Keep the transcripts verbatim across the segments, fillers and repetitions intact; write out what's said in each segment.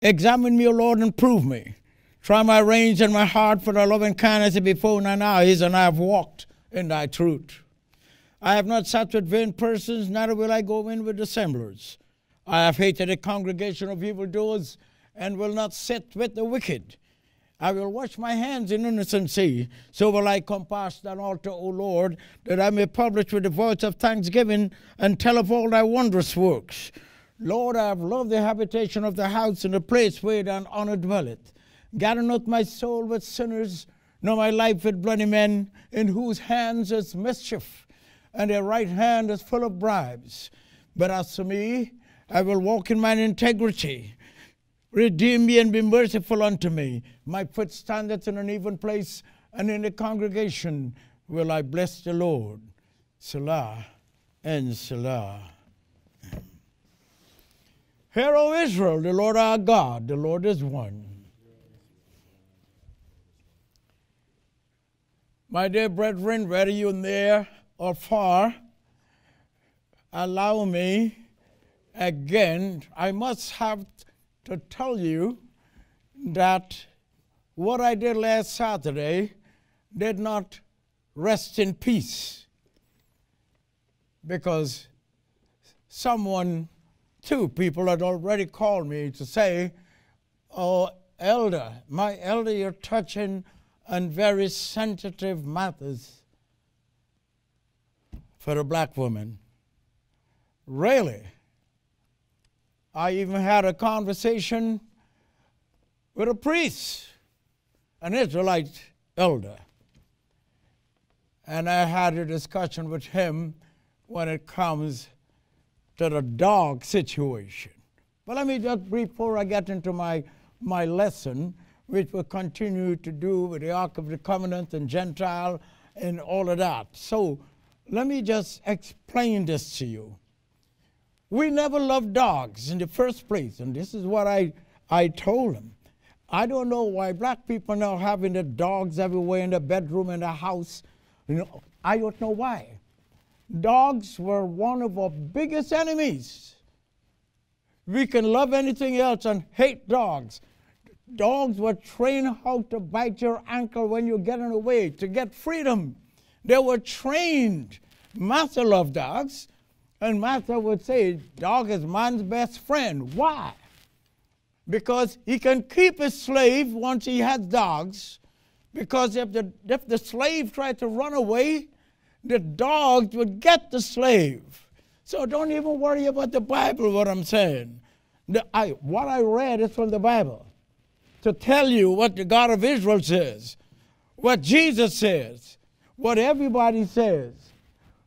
Examine me, O Lord, and prove me. Try my reins and my heart, for thy loving kindness is before thine eyes, and I have walked in thy truth. I have not sat with vain persons, neither will I go in with dissemblers. I have hated a congregation of evildoers, and will not sit with the wicked. I will wash my hands in innocency, so will I compass thine altar, O Lord, that I may publish with the voice of thanksgiving, and tell of all thy wondrous works. Lord, I have loved the habitation of the house, and the place where thine honor dwelleth. Gather not my soul with sinners, nor my life with bloody men, in whose hands is mischief, and their right hand is full of bribes. But as for me, I will walk in mine integrity. Redeem me and be merciful unto me. My foot standeth in an even place, and in the congregation will I bless the Lord. Selah and Selah. Hear, O Israel, the Lord our God, the Lord is one. My dear brethren, whether you are near or far, allow me again, I must have to tell you that what I did last Saturday did not rest in peace, because someone, two people had already called me to say, oh, elder, my elder, you're touching on very sensitive matters for a black woman. Really? I even had a conversation with a priest, an Israelite elder, and I had a discussion with him when it comes to the dog situation. But let me just, before I get into my, my lesson, which will continue to do with the Ark of the Covenant and Gentile and all of that. So let me just explain this to you. We never loved dogs in the first place, and this is what I, I told him. I don't know why black people now having the dogs everywhere in the bedroom and the house. You know, I don't know why. Dogs were one of our biggest enemies. We can love anything else and hate dogs. Dogs were trained how to bite your ankle when you're getting away, to get freedom. They were trained. Master loved dogs, and Master would say, dog is man's best friend. Why? Because he can keep his slave once he has dogs, because if the, if the slave tried to run away, the dogs would get the slave. So don't even worry about the Bible, what I'm saying. The, I, what I read is from the Bible, to tell you what the God of Israel says, what Jesus says, what everybody says.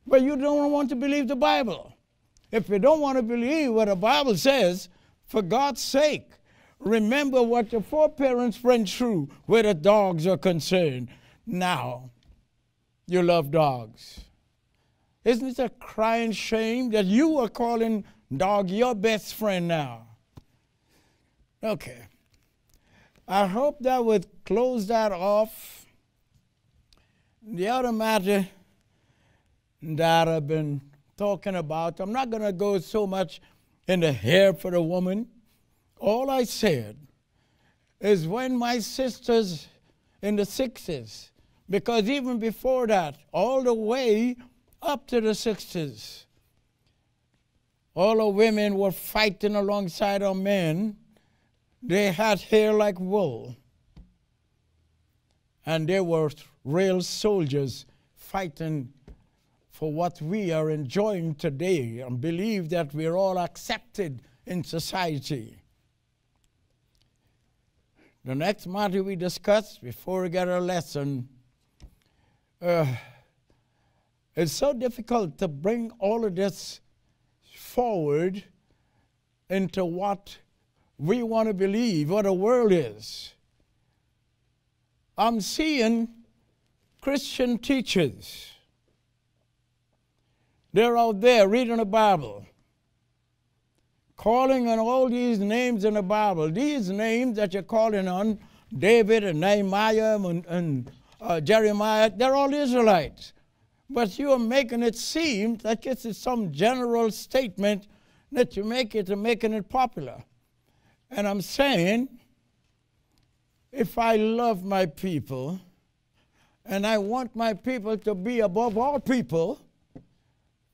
But you don't want to believe the Bible. If you don't want to believe what the Bible says, for God's sake, remember what your foreparents went through where the dogs are concerned. Now, you love dogs. Isn't it a crying shame that you are calling dog your best friend now? Okay. I hope that would close that off. The other matter that I've been talking about, I'm not going to go so much in the hair for the woman. All I said is when my sisters in the sixties, because even before that, all the way up to the sixties, all the women were fighting alongside our men. They had hair like wool. And they were real soldiers fighting for what we are enjoying today and believe that we're all accepted in society. The next matter we discuss before we get our lesson, Uh, it's so difficult to bring all of this forward into what we want to believe, what the world is. I'm seeing Christian teachers. They're out there reading the Bible, calling on all these names in the Bible. These names that you're calling on, David and Nehemiah and, and Uh, Jeremiah, they're all Israelites. But you are making it seem like it's some general statement that you make it and making it popular. And I'm saying, if I love my people, and I want my people to be above all people,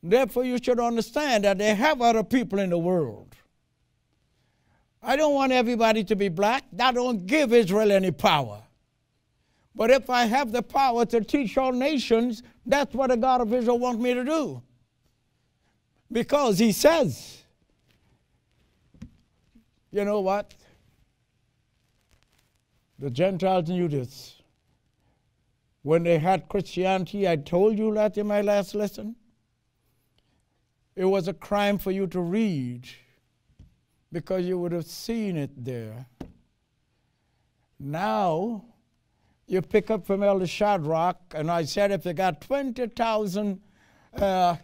therefore you should understand that they have other people in the world. I don't want everybody to be black. That don't give Israel any power. But if I have the power to teach all nations, that's what the God of Israel wants me to do. Because he says, you know what? The Gentiles knew this. When they had Christianity, I told you that in my last lesson. It was a crime for you to read because you would have seen it there. Now, you pick up from Elder Shadrock, and I said if you got twenty thousand uh,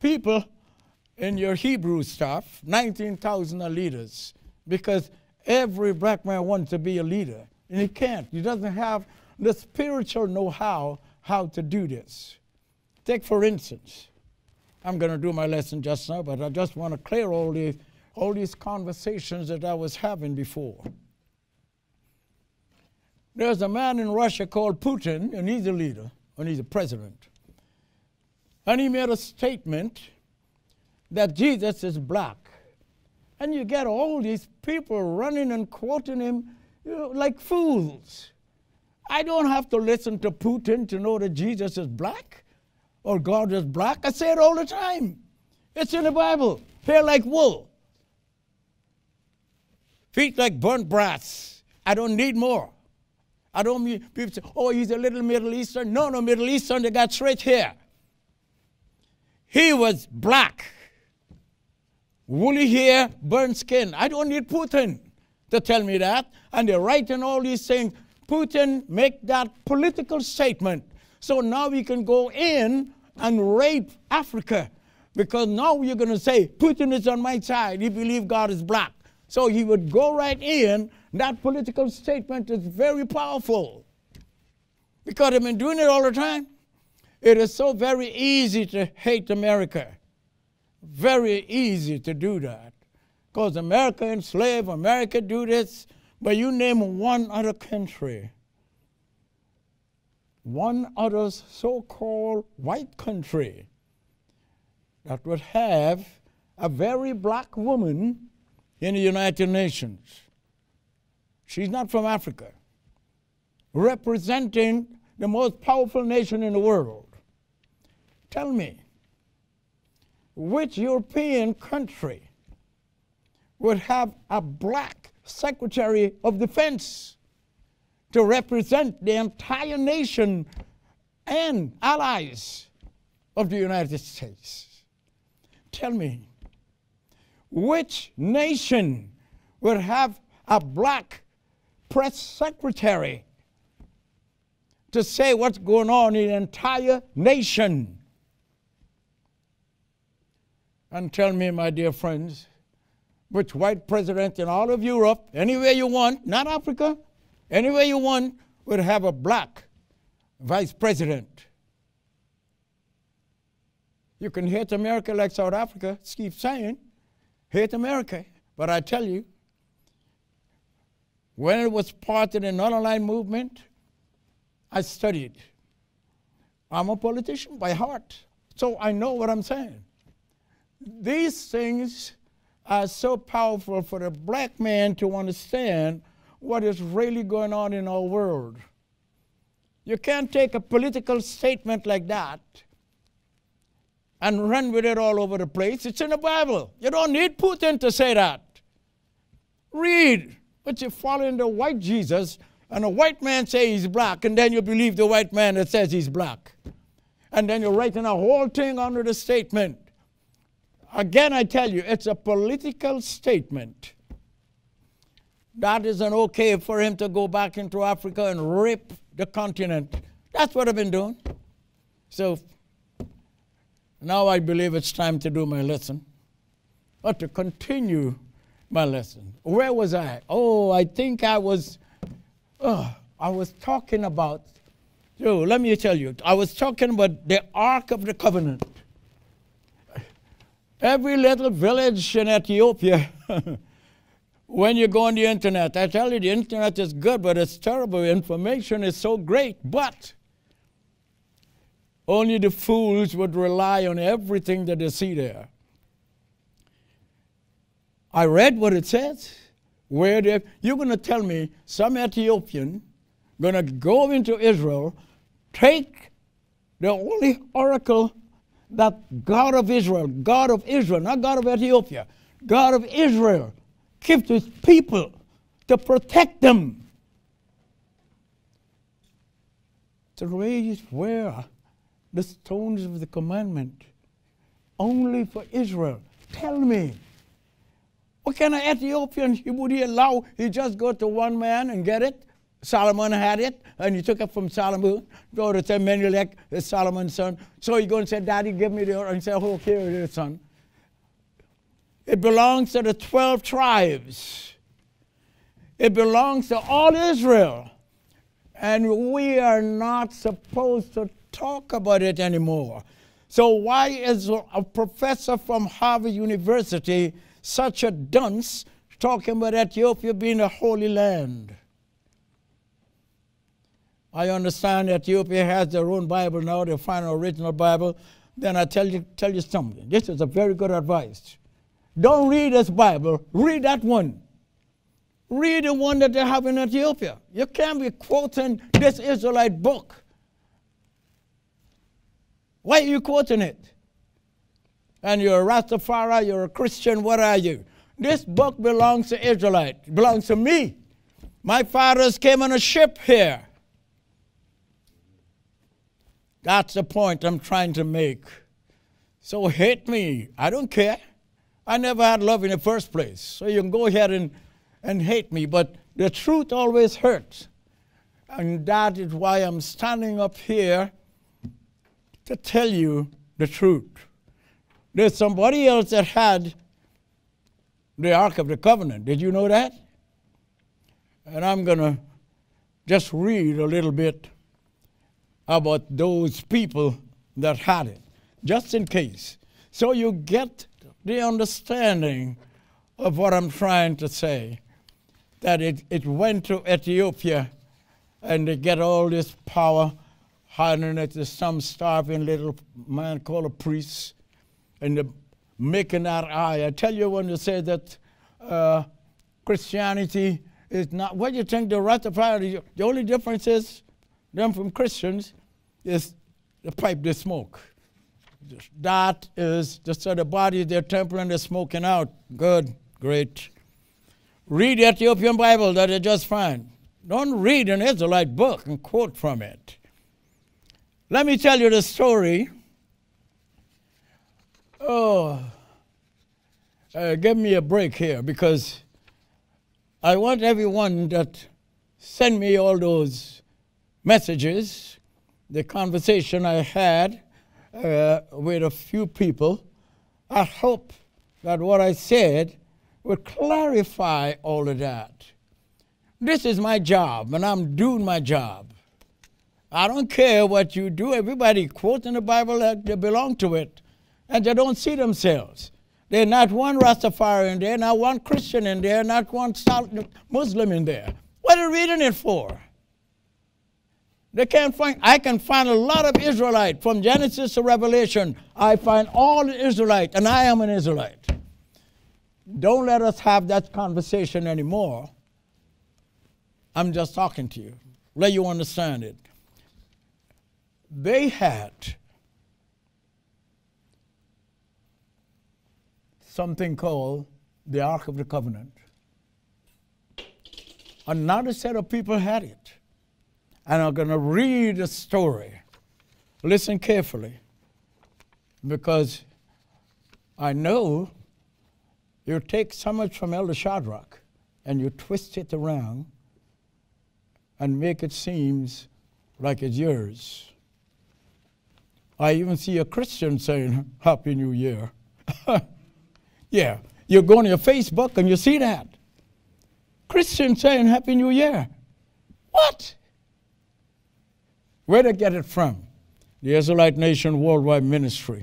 people in your Hebrew stuff, nineteen thousand are leaders, because every black man wants to be a leader, and he can't. He doesn't have the spiritual know-how how to do this. Take, for instance, I'm going to do my lesson just now, but I just want to clear all these, all these conversations that I was having before. There's a man in Russia called Putin, and he's a leader, and he's a president. And he made a statement that Jesus is black. And you get all these people running and quoting him, you know, like fools. I don't have to listen to Putin to know that Jesus is black or God is black. I say it all the time. It's in the Bible. Hair like wool. Feet like burnt brass. I don't need more. I don't mean people say, oh, he's a little Middle Eastern. No, no, Middle Eastern, they got straight hair. He was black. Woolly hair, burnt skin. I don't need Putin to tell me that. And they're writing all these things. Putin make that political statement. So now we can go in and rape Africa. Because now you're going to say, Putin is on my side. He believes God is black. So he would go right in. That political statement is very powerful because they've been doing it all the time. It is so very easy to hate America. Very easy to do that because America enslaved, America do this, but you name one other country, one other so-called white country that would have a very black woman in the United Nations. She's not from Africa, representing the most powerful nation in the world. Tell me, which European country would have a black Secretary of Defense to represent the entire nation and allies of the United States? Tell me, which nation would have a black press secretary to say what's going on in the entire nation? And tell me, my dear friends, which white president in all of Europe, anywhere you want, not Africa, anywhere you want, would have a black vice president? You can hate America like South Africa, keep saying, hate America, but I tell you, when it was part of the non-aligned movement, I studied. I'm a politician by heart, so I know what I'm saying. These things are so powerful for the black man to understand what is really going on in our world. You can't take a political statement like that and run with it all over the place. It's in the Bible. You don't need Putin to say that. Read. But you're following the white Jesus, and a white man says he's black, and then you believe the white man that says he's black. And then you're writing a whole thing under the statement. Again, I tell you, it's a political statement. That isn't okay for him to go back into Africa and rape the continent. That's what I've been doing. So now I believe it's time to do my lesson, or to continue my lesson. Where was I? Oh, I think I was, uh, I was talking about, yo, let me tell you, I was talking about the Ark of the Covenant. Every little village in Ethiopia when you go on the internet. I tell you, the internet is good, but it's terrible. Information is so great, but only the fools would rely on everything that they see there. I read what it says. Where they, you're going to tell me some Ethiopian going to go into Israel, take the only oracle that God of Israel, God of Israel, not God of Ethiopia, God of Israel, gives to his people to protect them. To raise where the stones of the commandment, only for Israel. Tell me, what kind of Ethiopian would he allow? He just go to one man and get it. Solomon had it, and he took it from Solomon. Go to say Menelik is Solomon's son. So he go and say, "Daddy, give me the order." And say, "Oh, here it is, son." It belongs to the twelve tribes. It belongs to all Israel. And we are not supposed to talk about it anymore. So why is a professor from Harvard University such a dunce talking about Ethiopia being a holy land? I understand Ethiopia has their own Bible now, their final original Bible. Then I tell you, tell you something. This is a very good advice. Don't read this Bible, read that one. Read the one that they have in Ethiopia. You can't be quoting this Israelite book. Why are you quoting it? And you're a Rastafari, you're a Christian, what are you? This book belongs to Israelites, it belongs to me. My fathers came on a ship here. That's the point I'm trying to make. So hate me, I don't care. I never had love in the first place. So you can go ahead and, and hate me, but the truth always hurts. And that is why I'm standing up here to tell you the truth. There's somebody else that had the Ark of the Covenant. Did you know that? And I'm going to just read a little bit about those people that had it, just in case. So you get the understanding of what I'm trying to say, that it, it went to Ethiopia and they get all this power, hiding it to some starving little man called a priest, and the making that eye. I tell you when you say that uh, Christianity is not, what do you think the Rastafari, the only difference is them from Christians is the pipe they smoke. That is, just so the body, their temple, and they're smoking out. Good, great. Read the Ethiopian Bible that you just find. Don't read an Israelite book and quote from it. Let me tell you the story. Oh, uh, give me a break here, because I want everyone that sent me all those messages, the conversation I had, Uh, with a few people. I hope that what I said will clarify all of that. This is my job, and I'm doing my job. I don't care what you do. Everybody quoting the Bible that they belong to it, and they don't see themselves. There's not one Rastafari in there, not one Christian in there, not one Muslim in there. What are you reading it for? They can't find, I can find a lot of Israelite from Genesis to Revelation. I find all Israelite, and I am an Israelite. Don't let us have that conversation anymore. I'm just talking to you. Let you understand it. They had something called the Ark of the Covenant. Another set of people had it. And I'm going to read a story. Listen carefully, because I know you take so much from Elder Shadrock and you twist it around and make it seem like it's yours. I even see a Christian saying, "Happy New Year." Yeah, you go on your Facebook and you see that. Christian saying, "Happy New Year." What? Where did I get it from? The Israelite Nation Worldwide Ministry.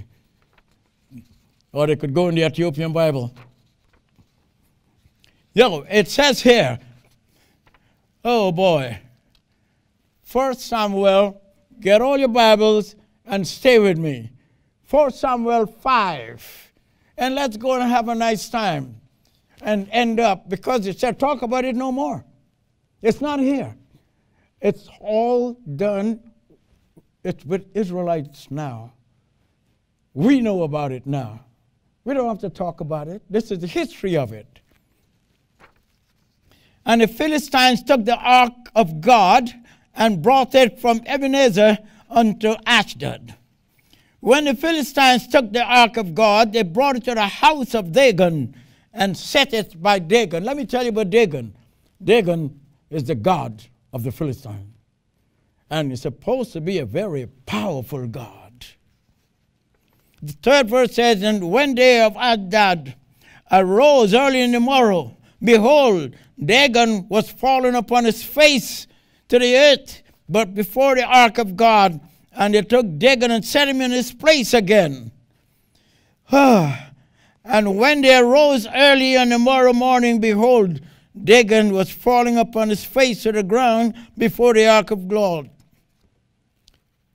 Or they could go in the Ethiopian Bible. Yo, it says here, oh boy, First Samuel, get all your Bibles and stay with me. First Samuel five, and let's go and have a nice time and end up, because it said talk about it no more. It's not here. It's all done. It's with Israelites now. We know about it now. We don't have to talk about it. This is the history of it. And the Philistines took the ark of God and brought it from Ebenezer unto Ashdod. When the Philistines took the ark of God, they brought it to the house of Dagon and set it by Dagon. Let me tell you about Dagon. Dagon is the god of the Philistines. And it's supposed to be a very powerful god. The third verse says, and when day of Adad arose early in the morrow, behold, Dagon was fallen upon his face to the earth, but before the ark of God, and they took Dagon and set him in his place again. And when they arose early on the morrow morning, behold, Dagon was falling upon his face to the ground before the ark of God,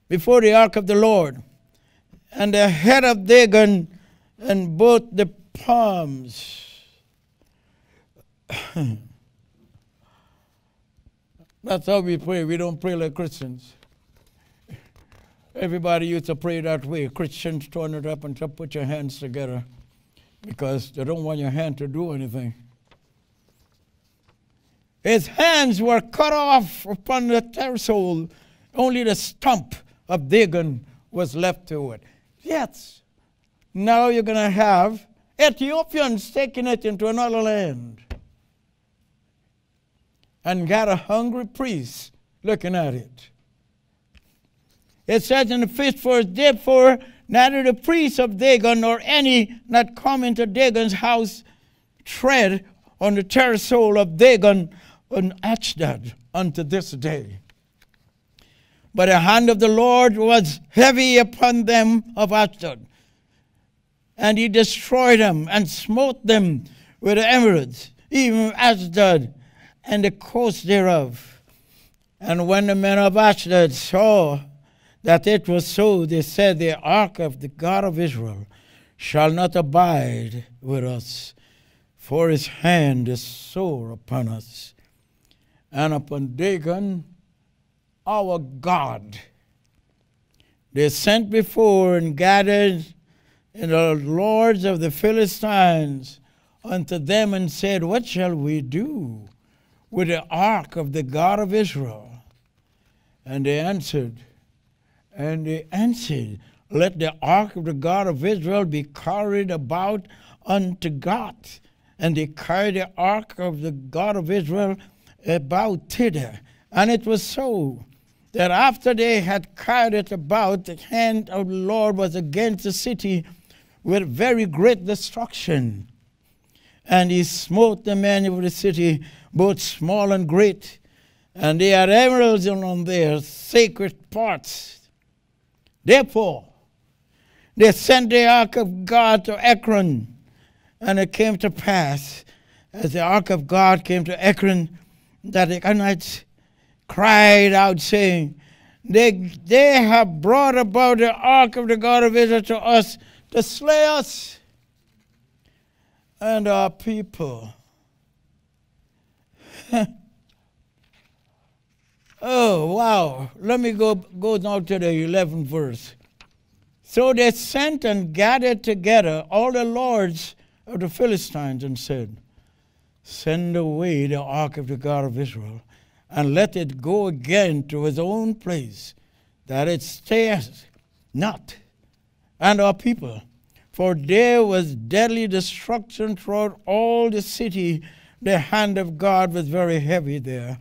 before the ark of the Lord. And the head of Dagon and both the palms. That's how we pray. We don't pray like Christians. Everybody used to pray that way. Christians turn it up and put your hands together because they don't want your hand to do anything. His hands were cut off upon the threshold. Only the stump of Dagon was left to it. Yes, now you're going to have Ethiopians taking it into another land. And got a hungry priest looking at it. It says in the fifth verse, therefore, neither the priest of Dagon nor any that come into Dagon's house tread on the threshold of Dagon and Ashdod unto this day. But the hand of the Lord was heavy upon them of Ashdod, and he destroyed them and smote them with the emeralds, even Ashdod, and the coast thereof. And when the men of Ashdod saw that it was so, they said, the ark of the God of Israel shall not abide with us, for his hand is sore upon us, and upon Dagon our God. They sent before and gathered in the lords of the Philistines unto them and said, what shall we do with the ark of the God of Israel? And they answered, and they answered, let the ark of the God of Israel be carried about unto Gath. And they carried the ark of the God of Israel about thither. And it was so that after they had carried it about, the hand of the Lord was against the city with very great destruction. And he smote the men of the city, both small and great, and they had emeralds on their sacred parts. Therefore, they sent the ark of God to Ekron, and it came to pass, as the ark of God came to Ekron, that the Ekronites cried out, saying, they, they have brought about the ark of the God of Israel to us to slay us and our people. Oh, wow. Let me go, go now to the eleventh verse. So they sent and gathered together all the lords of the Philistines and said, send away the ark of the God of Israel and let it go again to his own place, that it stayeth not, and our people. For there was deadly destruction throughout all the city. The hand of God was very heavy there.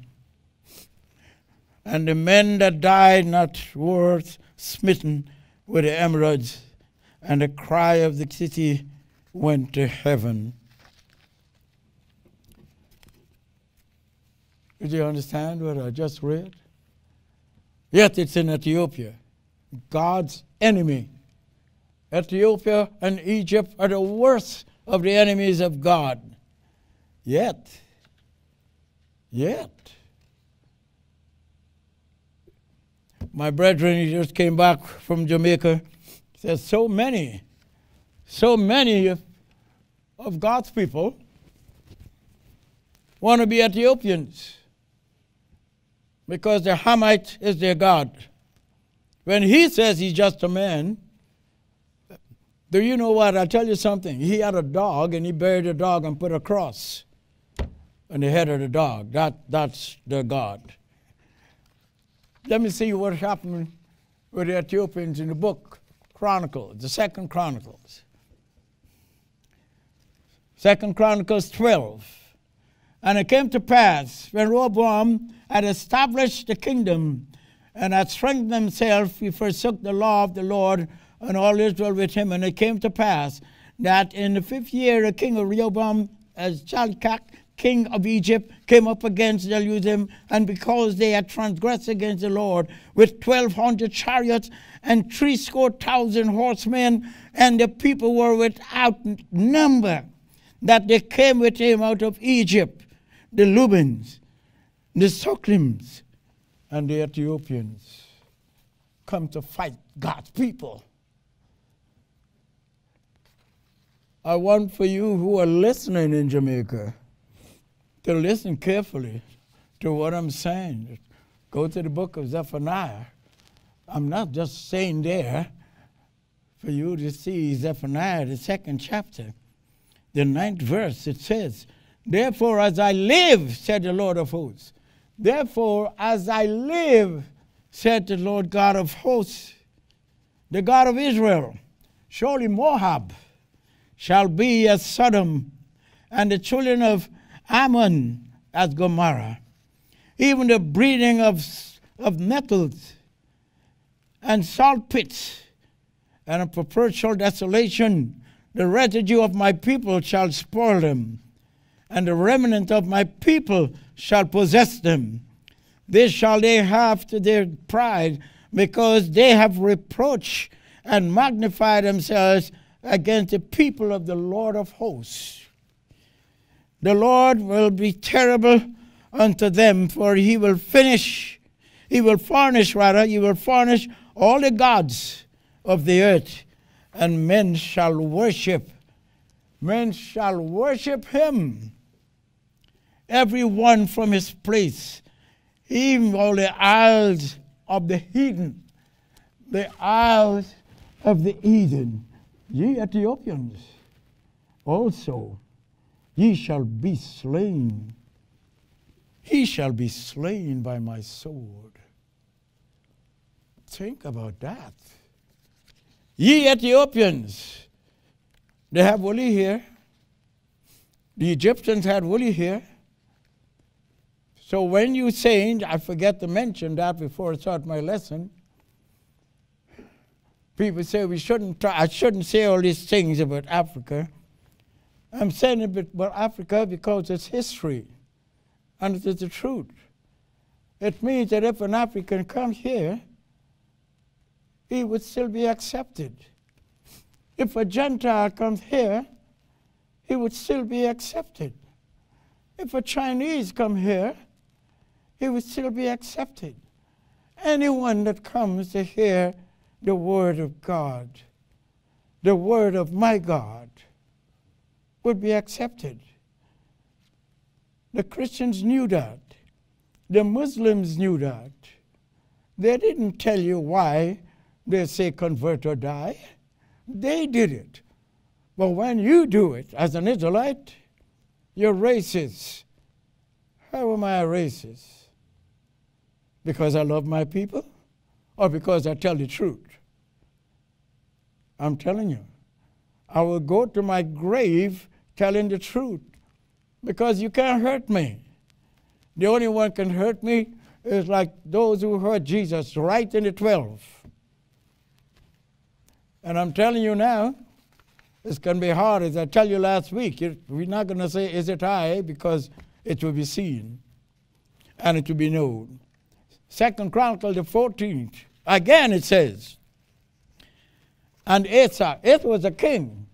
And the men that died not were smitten with the emeralds, and the cry of the city went to heaven. Do you understand what I just read? Yet it's in Ethiopia, God's enemy. Ethiopia and Egypt are the worst of the enemies of God. Yet, yet, my brethren, he just came back from Jamaica, said so many, so many of, of God's people want to be Ethiopians because the Hamite is their God. When he says he's just a man, do you know what? I'll tell you something. He had a dog and he buried the dog and put a cross on the head of the dog. That, that's the God. Let me see what happened with the Ethiopians in the book, Chronicles, the Second Chronicles. Second Chronicles twelve. And it came to pass, when Rehoboam had established the kingdom and had strengthened himself, he forsook the law of the Lord and all Israel with him. And it came to pass that in the fifth year, the king of Rehoboam, as Chalkak, king of Egypt, came up against Jerusalem, and because they had transgressed against the Lord, with twelve hundred chariots and threescore thousand horsemen, and the people were without number, that they came with him out of Egypt, the Lubins, the Suklims, and the Ethiopians, come to fight God's people. I want for you who are listening in Jamaica to listen carefully to what I'm saying. Go to the book of Zephaniah. I'm not just saying there for you to see Zephaniah, the second chapter, the ninth verse. It says, "Therefore as I live, said the Lord of hosts, therefore as I live, said the Lord God of hosts, the God of Israel, surely Moab shall be as Sodom, and the children of Ammon as Gomorrah, even the breeding of, of nettles and salt pits, and a perpetual desolation. The residue of my people shall spoil them, and the remnant of my people shall possess them. This shall they have to their pride, because they have reproached and magnified themselves against the people of the Lord of hosts. The Lord will be terrible unto them, for he will finish, he will furnish rather, he will furnish all the gods of the earth, and men shall worship, men shall worship him, every one from his place, even all the isles of the heathen, the isles of the heathen. Ye Ethiopians also, ye shall be slain. He shall be slain by my sword." Think about that. Ye Ethiopians, they have woolly hair. The Egyptians had woolly hair. So when you saying, I forget to mention that before I start my lesson, people say we shouldn't try, I shouldn't say all these things about Africa. I'm saying it about Africa because it's history and it is the truth. It means that if an African comes here, he would still be accepted. If a Gentile comes here, he would still be accepted. If a Chinese comes here, he would still be accepted. Anyone that comes to hear the word of God, the word of my God, would be accepted. The Christians knew that. The Muslims knew that. They didn't tell you why they say convert or die. They did it. But when you do it as an Israelite, you're racist. How am I a racist? Because I love my people? Or because I tell the truth? I'm telling you, I will go to my grave telling the truth, because you can't hurt me. The only one can hurt me is like those who hurt Jesus right in the twelve. And I'm telling you now, it's going to be hard. As I tell you last week, it, we're not going to say, is it I? Because it will be seen and it will be known. Second Chronicles the fourteenth, again it says, and Asa, Asa was a king,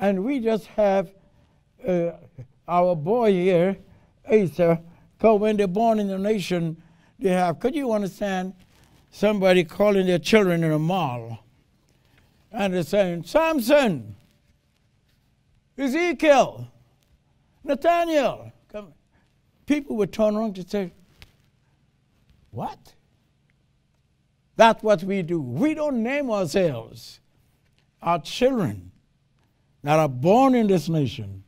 and we just have uh, our boy here, Asa, because when they're born in the nation, they have, could you understand somebody calling their children in a mall and they're saying, Samson, Ezekiel, Nathaniel. People were turned around to say, what? That's what we do. We don't name ourselves. Our children that are born in this nation,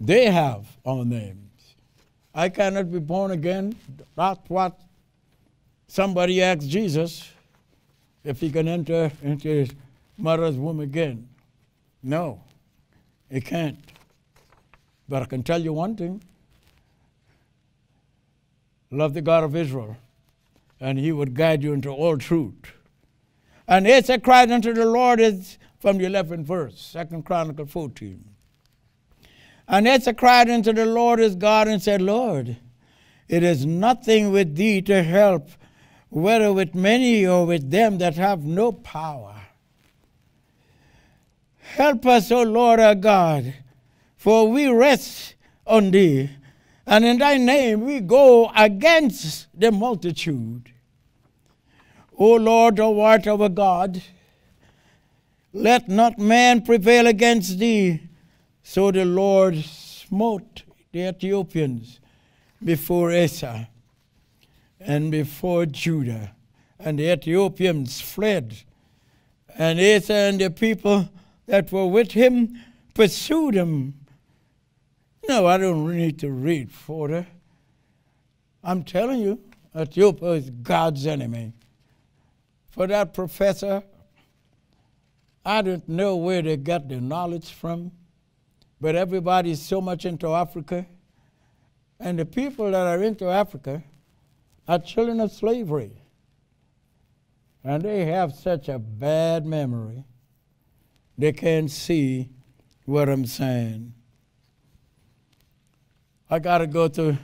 they have our names. I cannot be born again. That's what somebody asked Jesus, if he can enter into his mother's womb again. No, he can't. But I can tell you one thing. Love the God of Israel, and he would guide you into all truth. And Asa cried unto the Lord, is from the eleventh verse, Second Chronicles fourteen. And Asa cried unto the Lord his God and said, Lord, it is nothing with thee to help, whether with many or with them that have no power. Help us, O Lord our God, for we rest on thee, and in thy name we go against the multitude. O Lord, thou art our God, let not man prevail against thee. So the Lord smote the Ethiopians before Asa and before Judah, and the Ethiopians fled. And Asa and the people that were with him pursued him. No, I don't need to read further. I'm telling you, Ethiopia is God's enemy. For that professor, I don't know where they got their knowledge from, but everybody's so much into Africa. And the people that are into Africa are children of slavery. And they have such a bad memory, they can't see what I'm saying. I got to go to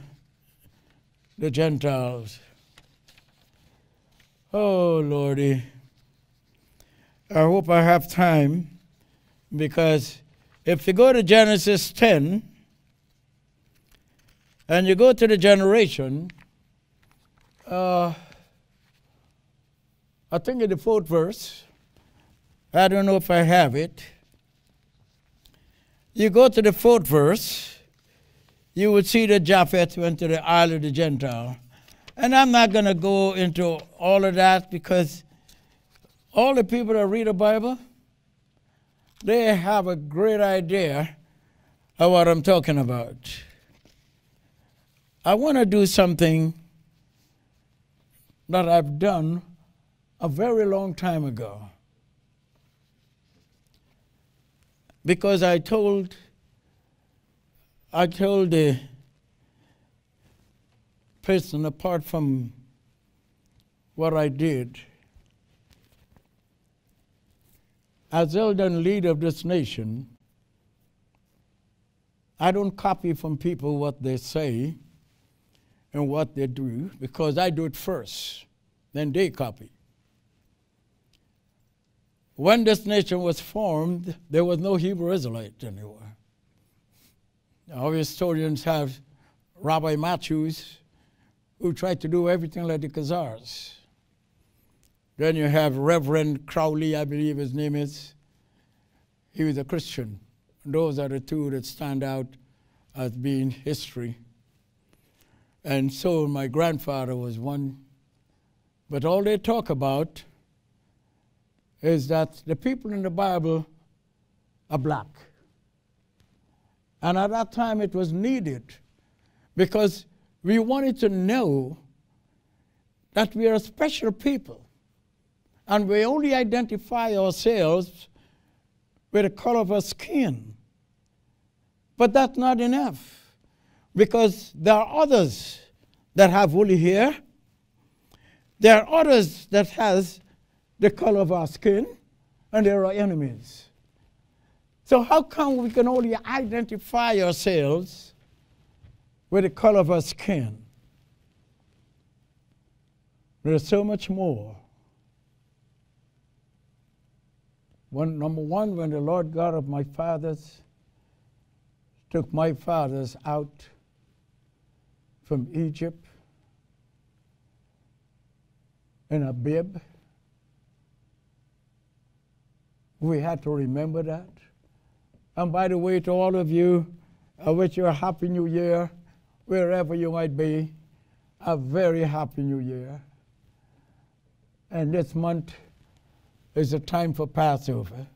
the Gentiles. Oh, Lordy, I hope I have time, because if you go to Genesis ten and you go to the generation, uh, I think in the fourth verse, I don't know if I have it. You go to the fourth verse, you would see that Japheth went to the isle of the Gentile. And I'm not going to go into all of that, because all the people that read the Bible, they have a great idea of what I'm talking about. I want to do something that I've done a very long time ago, because I told, I told the person, apart from what I did, as elder and leader of this nation, I don't copy from people what they say and what they do, because I do it first, then they copy. When this nation was formed, there was no Hebrew Israelite anywhere. Our historians have Rabbi Matthews, who tried to do everything like the Khazars. Then you have Reverend Crowley, I believe his name is. He was a Christian. Those are the two that stand out as being history. And so my grandfather was one. But all they talk about is that the people in the Bible are black. And at that time it was needed, because we wanted to know that we are a special people, and we only identify ourselves with the color of our skin. But that's not enough, because there are others that have woolly hair. There are others that has the color of our skin, and there are enemies. So how come we can only identify ourselves with the color of our skin? There's so much more. When, number one, when the Lord God of my fathers took my fathers out from Egypt in Abib. We had to remember that. And by the way, to all of you, I wish you a happy new year, wherever you might be, a very happy new year. And this month is a time for Passover.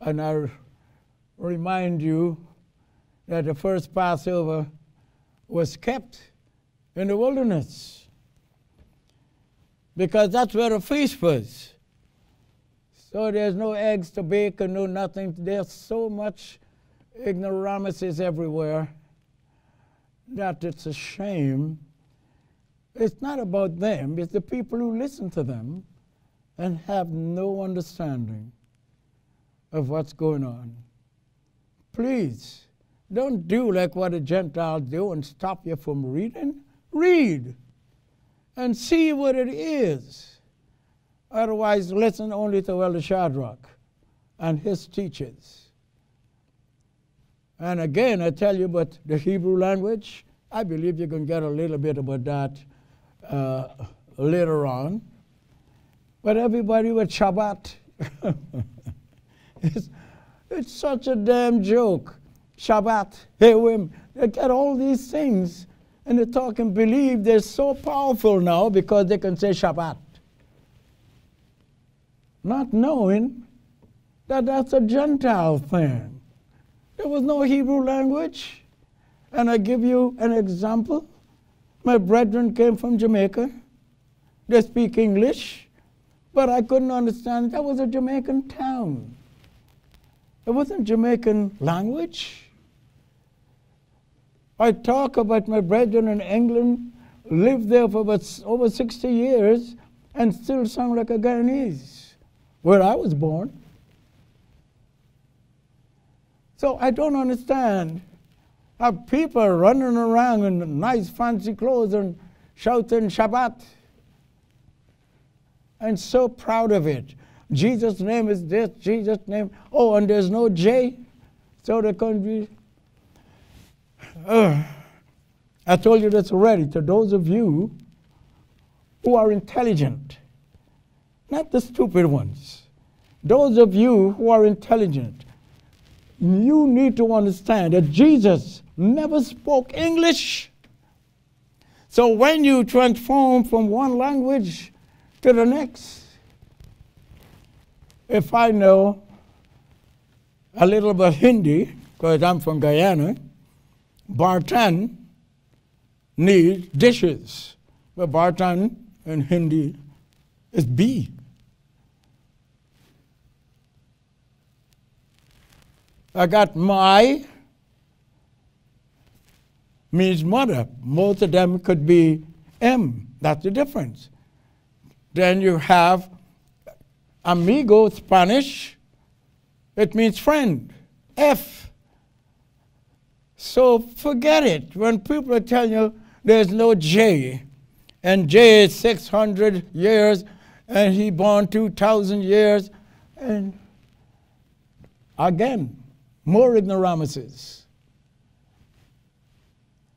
And I remind you that the first Passover was kept in the wilderness, because that's where the feast was. So there's no eggs to bake and no nothing. There's so much ignoramuses everywhere that it's a shame. It's not about them, it's the people who listen to them and have no understanding of what's going on. Please, don't do like what the Gentiles do and stop you from reading. Read and see what it is. Otherwise, listen only to Elder Shadrock and his teachers. And again, I tell you about the Hebrew language. I believe you can get a little bit about that uh, later on. But everybody with Shabbat, it's, it's such a damn joke. Shabbat, Hewim, they get all these things and they talk and believe they're so powerful now because they can say Shabbat. Not knowing that that's a Gentile thing. There was no Hebrew language. And I give you an example. My brethren came from Jamaica. They speak English, but I couldn't understand. That was a Jamaican town. It wasn't Jamaican language. I talk about my brethren in England, lived there for about over sixty years, and still sound like a Guyanese, where I was born. So I don't understand. Have people running around in nice fancy clothes and shouting Shabbat. And so proud of it. Jesus' name is this, Jesus' name. Oh, and there's no J. So there can be. Uh, I told you this already. To those of you who are intelligent, not the stupid ones, those of you who are intelligent, you need to understand that Jesus never spoke English. So when you transform from one language to the next, if I know a little about Hindi, because I'm from Guyana, Bartan needs dishes. But Bartan in Hindi is B. I got my, means mother. Most of them could be M. That's the difference. Then you have amigo, Spanish. It means friend, F. So forget it. When people are telling you there's no J, and J is six hundred years, and he born two thousand years, and again, more ignoramuses.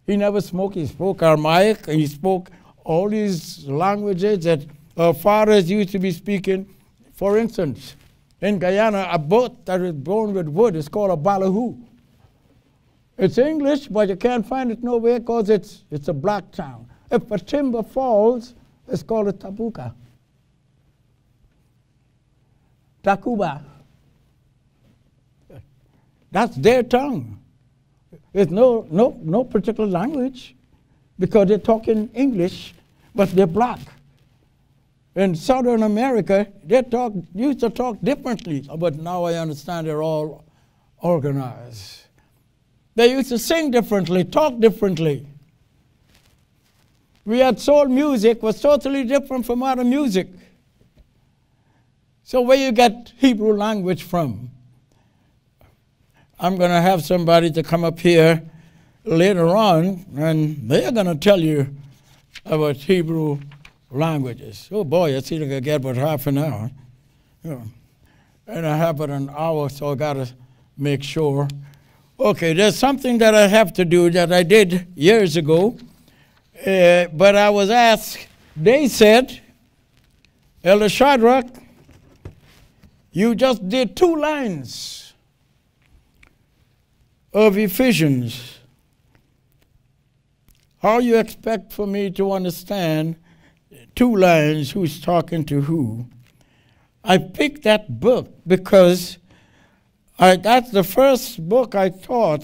He never smoked. He spoke Aramaic. He spoke all these languages that our fathers used to be speaking. For instance, in Guyana, a boat that is born with wood is called a ballyhoo. It's English, but you can't find it nowhere because it's, it's a black town. If a timber falls, it's called a tabuka. Takuba. That's their tongue. It's no, no, no particular language because they're talking English, but they're black. In Southern America, they talk, used to talk differently, but now I understand they're all organized. They used to sing differently, talk differently. We had soul music, was totally different from other music. So where you get Hebrew language from? I'm going to have somebody to come up here later on, and they're going to tell you about Hebrew languages. Oh boy, I see like I get about half an hour. You know, and I have about an hour, so I got to make sure Okay, there's something that I have to do that I did years ago, uh, but I was asked, they said, Elder Shadrock, you just did two lines of Ephesians. How you expect for me to understand two lines, who's talking to who? I picked that book because I, that's the first book I taught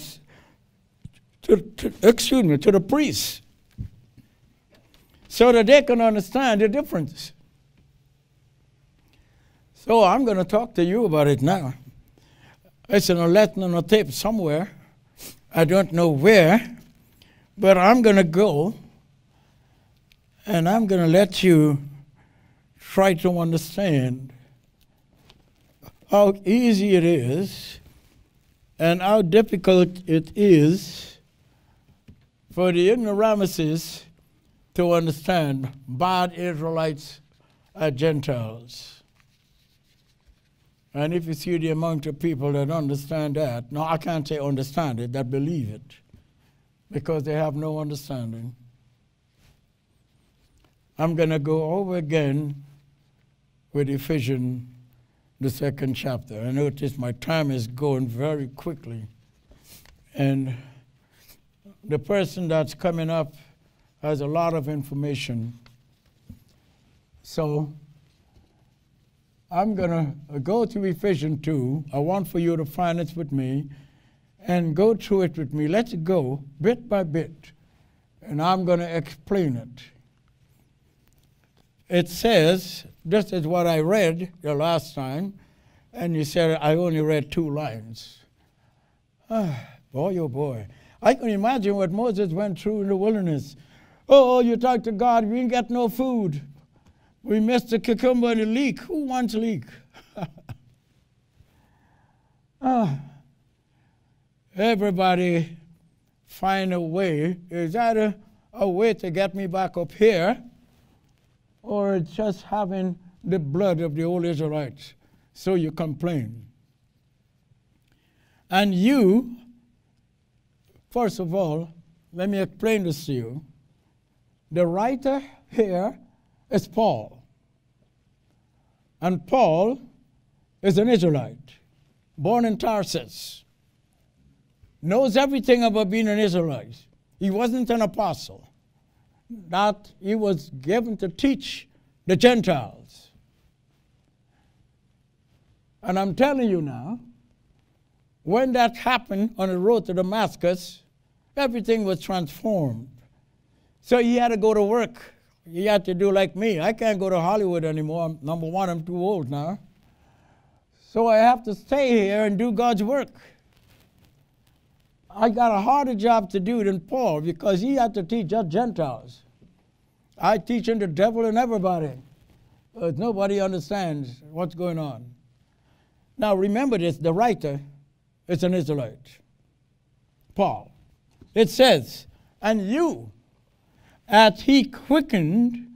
to, to, excuse me, to the priests, so that they can understand the difference. So I'm going to talk to you about it now. It's in a lesson on a tape somewhere. I don't know where, but I'm going to go and I'm going to let you try to understand how easy it is and how difficult it is for the ignoramuses to understand bad Israelites are Gentiles. And if you see the amount of people that understand that, no, I can't say understand it, that believe it, because they have no understanding. I'm going to go over again with Ephesians, the second chapter. I notice my time is going very quickly. And the person that's coming up has a lot of information. So I'm going to go to Ephesians two. I want for you to find it with me and go through it with me. Let's go bit by bit. And I'm going to explain it. It says, this is what I read the last time, and you said, I only read two lines. Ah, boy, oh boy. I can imagine what Moses went through in the wilderness. Oh, you talk to God, we didn't get no food. We missed the cucumber and the leek. Who wants leek? Ah, everybody find a way. Is that a, a way to get me back up here? Or just having the blood of the old Israelites, so you complain. And you, first of all, let me explain this to you. The writer here is Paul. And Paul is an Israelite, born in Tarsus. Knows everything about being an Israelite. He wasn't an apostle. That he was given to teach the Gentiles. And I'm telling you now, when that happened on the road to Damascus, everything was transformed. So he had to go to work. He had to do like me. I can't go to Hollywood anymore. I'm, number one, I'm too old now. So I have to stay here and do God's work. I got a harder job to do than Paul because he had to teach just Gentiles. I teach in the devil and everybody. But nobody understands what's going on. Now remember this, the writer is an Israelite, Paul. It says, and you, as he quickened,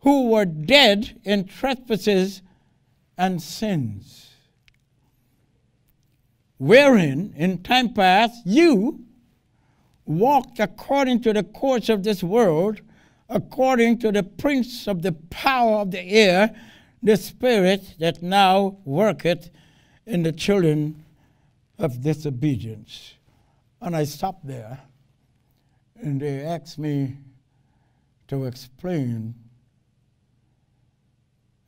who were dead in trespasses and sins, wherein in time past you walked according to the course of this world, according to the prince of the power of the air, the spirit that now worketh in the children of disobedience. And I stopped there, and they asked me to explain.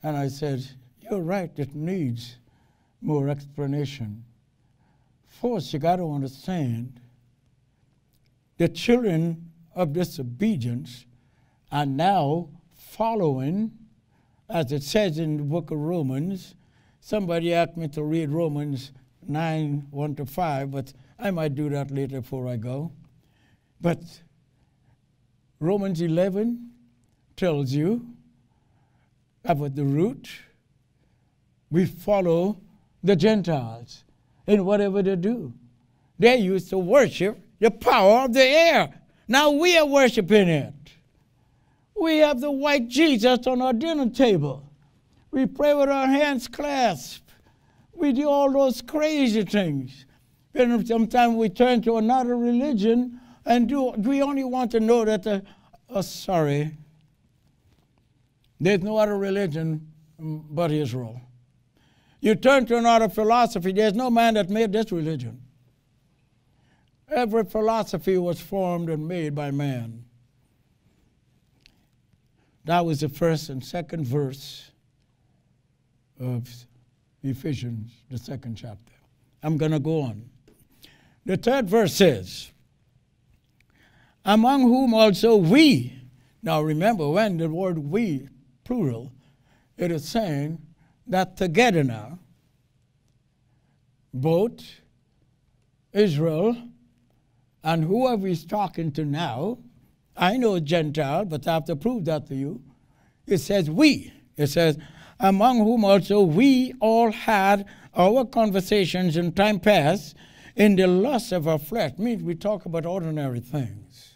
And I said, you're right, it needs more explanation. First, you got to understand the children of disobedience are now following, as it says in the book of Romans. Somebody asked me to read Romans nine, one to five, but I might do that later before I go. But Romans eleven tells you about the root. We follow the Gentiles in whatever they do. They used to worship the power of the air. Now we are worshiping it. We have the white Jesus on our dinner table. We pray with our hands clasped. We do all those crazy things Then sometimes we turn to another religion and do, we only want to know that, uh, uh, sorry, there's no other religion but Israel. You turn to another philosophy, there's no man that made this religion. Every philosophy was formed and made by man. That was the first and second verse of Ephesians, the second chapter. I'm going to go on. The third verse says, among whom also we. Now remember, when the word we, plural, it is saying that together now, both Israel and whoever he's talking to now, I know Gentile, but I have to prove that to you. It says we. It says, among whom also we all had our conversations in time past in the lust of our flesh. It means we talk about ordinary things.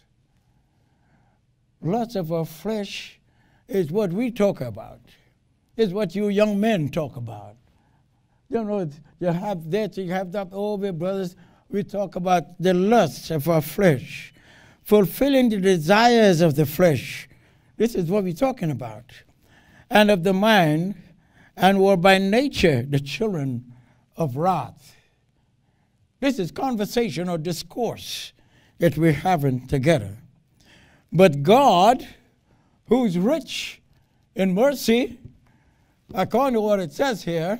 Lust of our flesh is what we talk about. It's what you young men talk about. You know, you have that, you have that, oh, my brothers, we talk about the lusts of our flesh, fulfilling the desires of the flesh. This is what we're talking about. And of the mind, and were by nature the children of wrath. This is conversation or discourse that we're having together. But God, who is rich in mercy, according to what it says here,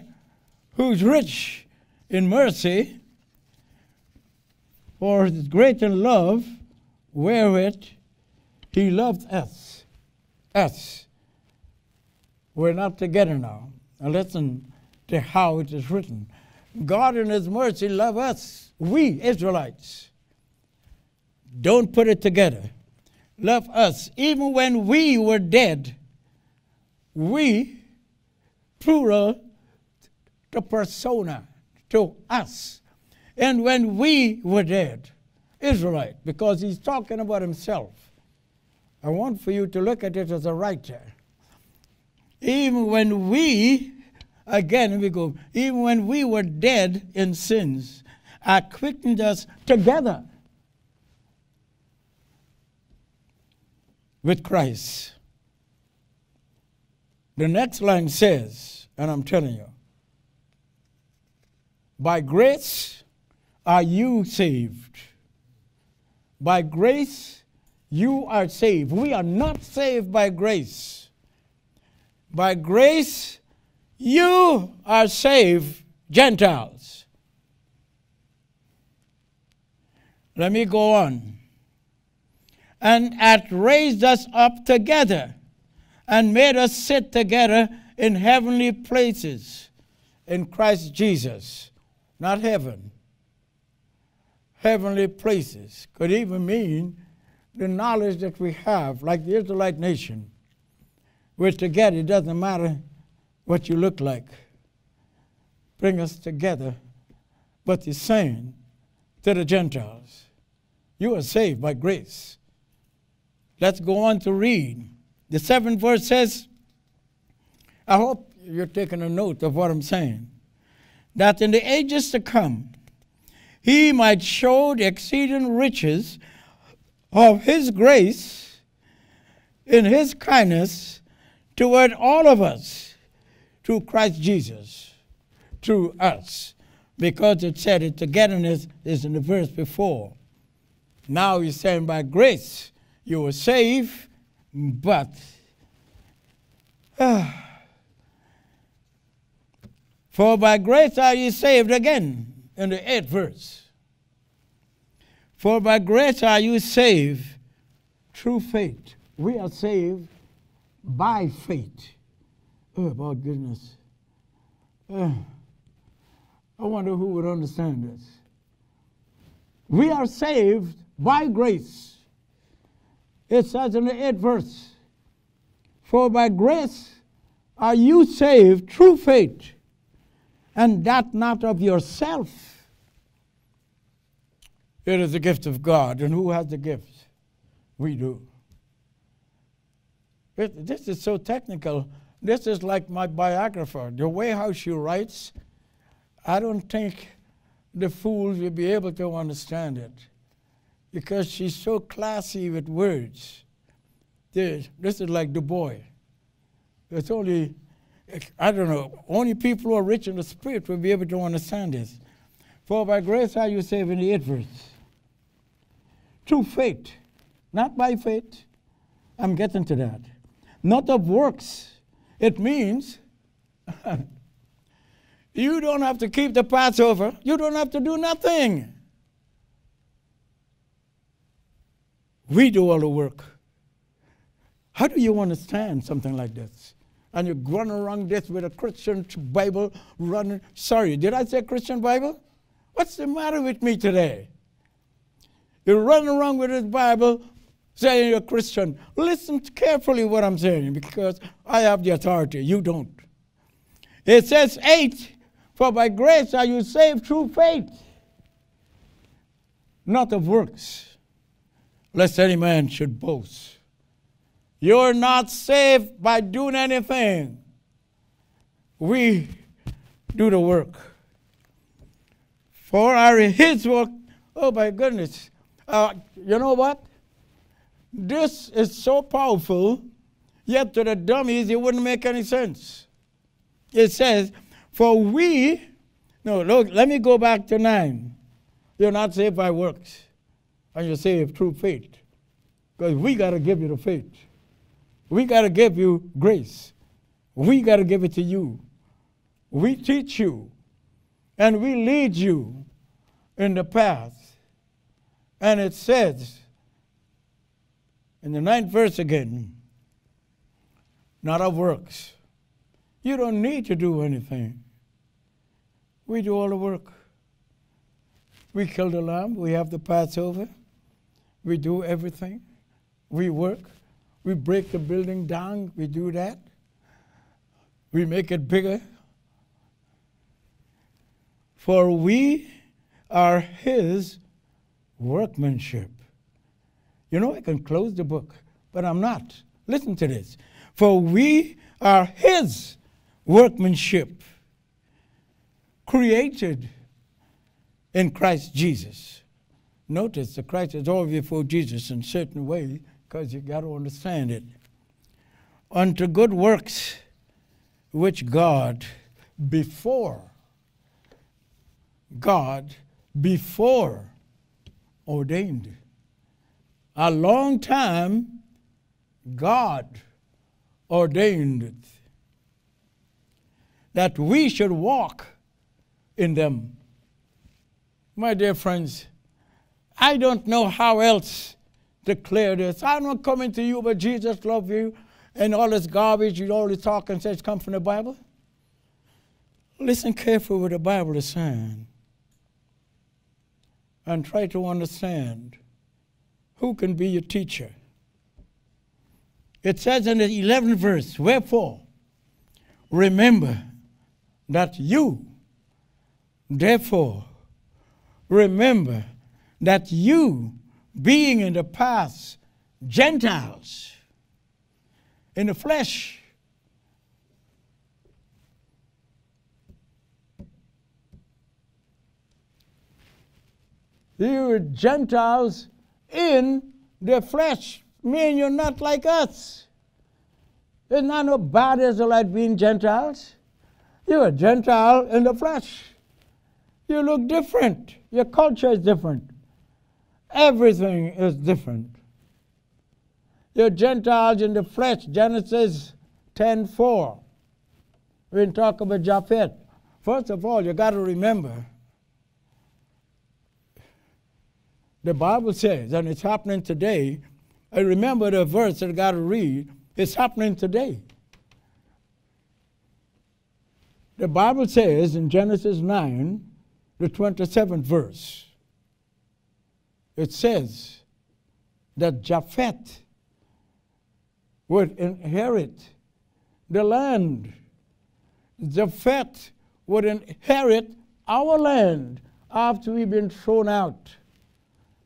who's rich in mercy, for his greater love, wherewith he loved us. Us. We're not together now. Now listen to how it is written. God in his mercy loved us, we Israelites. Don't put it together. Love us, even when we were dead, we, plural, to persona, to us. And when we were dead, Israelite, because he's talking about himself. I want for you to look at it as a writer. Even when we, again we go, even when we were dead in sins, I quickened us together with Christ. The next line says, and I'm telling you, by grace are you saved. By grace you are saved. We are not saved by grace. By grace you are saved, Gentiles. Let me go on. And hath raised us up together, and made us sit together in heavenly places in Christ Jesus. Not heaven. Heavenly places could even mean the knowledge that we have, like the Israelite nation. We're together. It doesn't matter what you look like. Bring us together. But he's saying to the Gentiles, you are saved by grace. Let's go on to read. The seventh verse says, I hope you're taking a note of what I'm saying, that in the ages to come, he might show the exceeding riches of his grace in his kindness toward all of us through Christ Jesus, through us. Because it said it togetherness is in the verse before. Now he's saying by grace, you were saved, but uh, for by grace are you saved again, in the eighth verse. For by grace are you saved through faith. We are saved by faith. Oh, about goodness. Uh, I wonder who would understand this. We are saved by grace. It says in the eighth verse, for by grace are you saved through faith, and that not of yourself. It is the gift of God, and who has the gift? We do. It, this is so technical. This is like my biographer. The way how she writes, I don't think the fools will be able to understand it, because she's so classy with words. This, this is like Du Bois. It's only, I don't know, only people who are rich in the spirit will be able to understand this. For by grace are you saved, in the eighth verse. Through faith, not by faith. I'm getting to that. Not of works. It means you don't have to keep the Passover. You don't have to do nothing. We do all the work. How do you understand something like this? And you're going around this with a Christian Bible running. Sorry, did I say Christian Bible? What's the matter with me today? You're running around with this Bible saying you're a Christian. Listen carefully what I'm saying, because I have the authority. You don't. It says eight, for by grace are you saved through faith, not of works, lest any man should boast. You're not saved by doing anything. We do the work. For our his work, oh my goodness. Uh, you know what? This is so powerful, yet to the dummies it wouldn't make any sense. It says, for we, no, look, let me go back to nine. You're not saved by works. And you say through faith, because we got to give you the faith. We got to give you grace. We got to give it to you. We teach you, and we lead you in the path. And it says, in the ninth verse again, not of works. You don't need to do anything. We do all the work. We kill the lamb. We have the Passover. We do everything. We work. We break the building down. We do that. We make it bigger. For we are his workmanship. You know, I can close the book, but I'm not. Listen to this. For we are his workmanship, created in Christ Jesus. Notice the Christ is all before Jesus in a certain way, because you got to understand it. Unto good works, which God before, God before ordained. A long time, God ordained it, that we should walk in them. My dear friends, I don't know how else to clear this. I'm not coming to you, but Jesus loves you, and all this garbage you always talk and says come from the Bible. Listen carefully what the Bible is saying, and try to understand who can be your teacher. It says in the eleventh verse, wherefore, remember that you, therefore, remember that you, being in the past Gentiles, in the flesh, you were Gentiles in the flesh, meaning you're not like us. It's not no bad Israelite being Gentiles. You're a Gentile in the flesh. You look different. Your culture is different. Everything is different. You're Gentiles in the flesh, Genesis ten four. We didn't talk about Japheth. First of all, you got to remember, the Bible says, and it's happening today, I remember the verse that I got to read, it's happening today. The Bible says in Genesis nine, the twenty-seventh verse, it says that Japheth would inherit the land. Japheth would inherit our land after we've been thrown out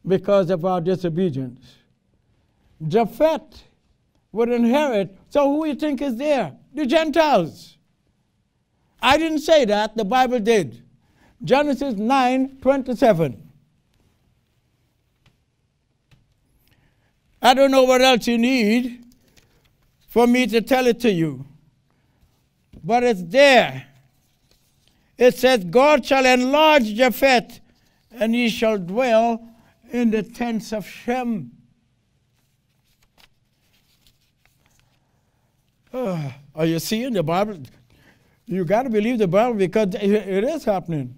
because of our disobedience. Japheth would inherit. So who do you think is there? The Gentiles. I didn't say that. The Bible did. Genesis nine twenty-seven. I don't know what else you need for me to tell it to you, but it's there. It says, God shall enlarge Japheth, and ye shall dwell in the tents of Shem. Oh, are you seeing the Bible? You got to believe the Bible because it is happening.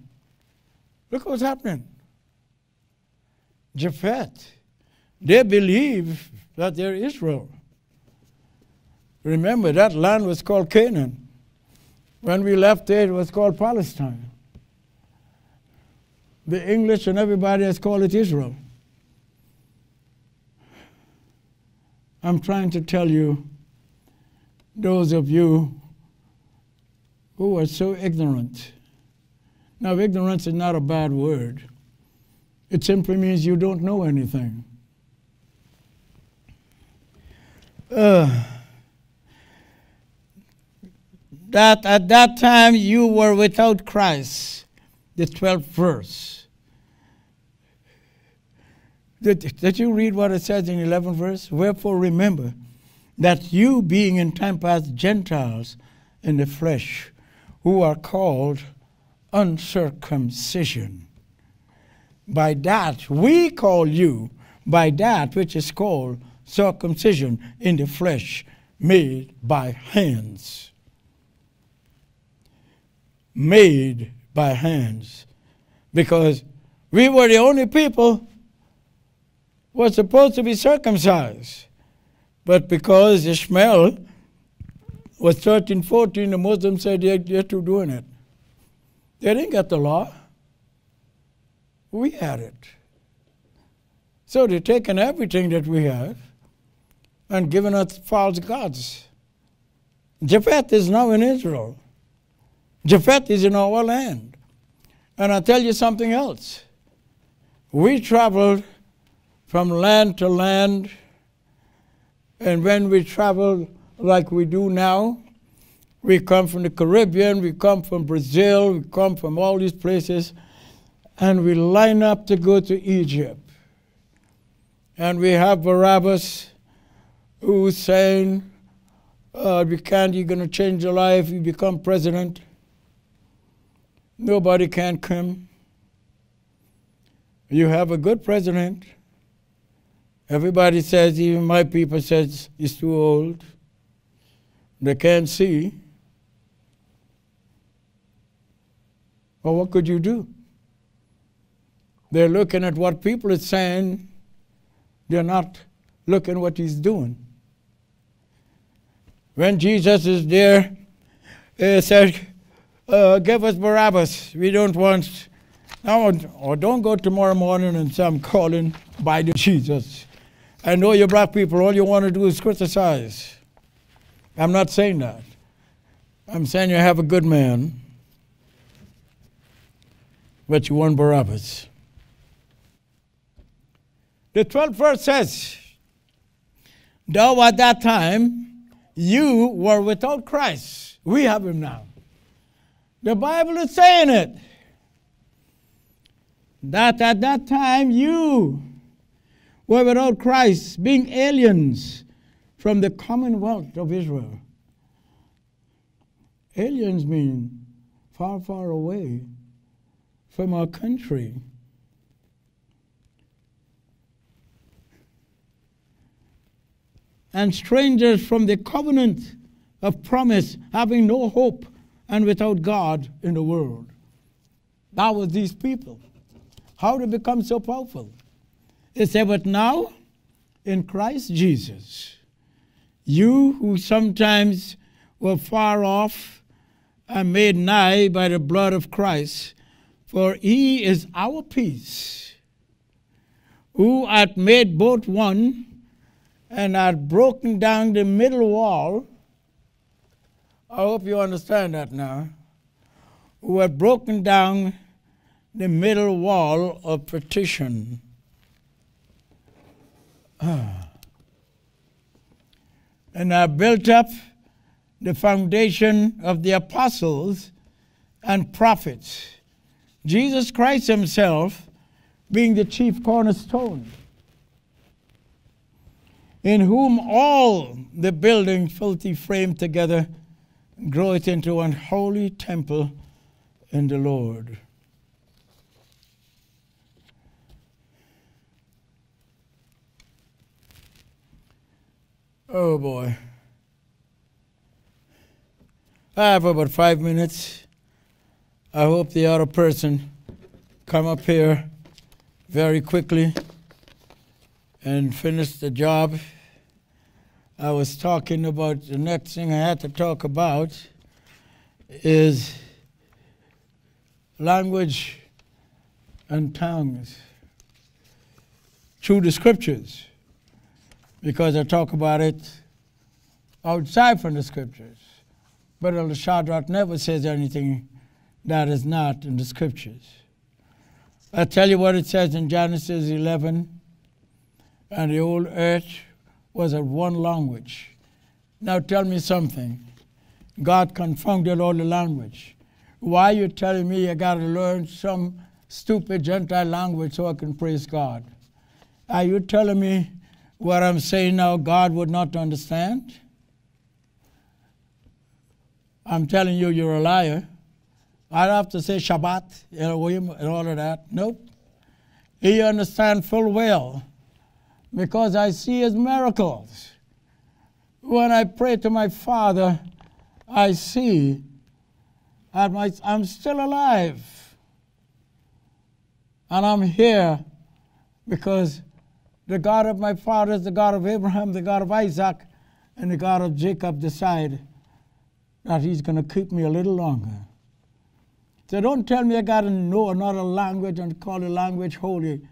Look what's happening. Japheth, they believe that they're Israel. Remember, that land was called Canaan. When we left there, it was called Palestine. The English and everybody has called it Israel. I'm trying to tell you, those of you who are so ignorant. Now, ignorance is not a bad word. It simply means you don't know anything. Uh, that at that time you were without Christ, the twelfth verse. Did, did you read what it says in the eleventh verse? Wherefore remember that you, being in time past Gentiles in the flesh, who are called uncircumcision, by that we call you, by that which is called circumcision in the flesh, made by hands. Made by hands. Because we were the only people who were supposed to be circumcised. But because Ishmael was thirteen, fourteen, the Muslims said they're, they're too doing it. They didn't get the law. We had it. So they've taken everything that we have and given us false gods. Japheth is now in Israel. Japheth is in our land. And I'll tell you something else. We traveled from land to land. And when we travel like we do now, we come from the Caribbean, we come from Brazil, we come from all these places, and we line up to go to Egypt. And we have Barabbas who's saying, uh, you can't, you're going to change your life, you become president. Nobody can come. You have a good president. Everybody says, even my people says, he's too old. They can't see. Well, what could you do? They're looking at what people are saying. They're not looking at what he's doing. When Jesus is there, he said, uh, give us Barabbas. We don't want, now, or don't go tomorrow morning and say, I'm calling by the Jesus. I know you black people, all you want to do is criticize. I'm not saying that. I'm saying you have a good man, but you want Barabbas. The twelfth verse says, though at that time you were without Christ. We have him now. The Bible is saying it. That at that time you were without Christ, being aliens from the commonwealth of Israel. Aliens mean far, far away from our country. And strangers from the covenant of promise, having no hope and without God in the world. That was these people. How did they become so powerful? They said, but now, in Christ Jesus, you who sometimes were far off are made nigh by the blood of Christ, for he is our peace, who hath made both one and hath broken down the middle wall. I hope you understand that now. Who hath broken down the middle wall of partition. Ah. And I built up the foundation of the apostles and prophets, Jesus Christ himself being the chief cornerstone, in whom all the building filthy framed together groweth into an holy temple in the Lord. Oh boy. I have about five minutes. I hope the other person come up here very quickly and finish the job. I was talking about, the next thing I had to talk about is language and tongues through the scriptures, because I talk about it outside from the scriptures. But Elder Shadrock never says anything that is not in the scriptures. I tell you what it says in Genesis eleven, and the whole earth was of one language. Now tell me something. God confounded all the language. Why are you telling me I got to learn some stupid Gentile language so I can praise God? Are you telling me what I'm saying now God would not understand? I'm telling you, you're a liar. I'd have to say Shabbat, Elohim, and all of that. Nope. He understands full well, because I see his miracles. When I pray to my Father, I see I'm still alive. And I'm here because the God of my fathers, the God of Abraham, the God of Isaac, and the God of Jacob decide that he's going to keep me a little longer. So don't tell me I got to know another language and call the language holy.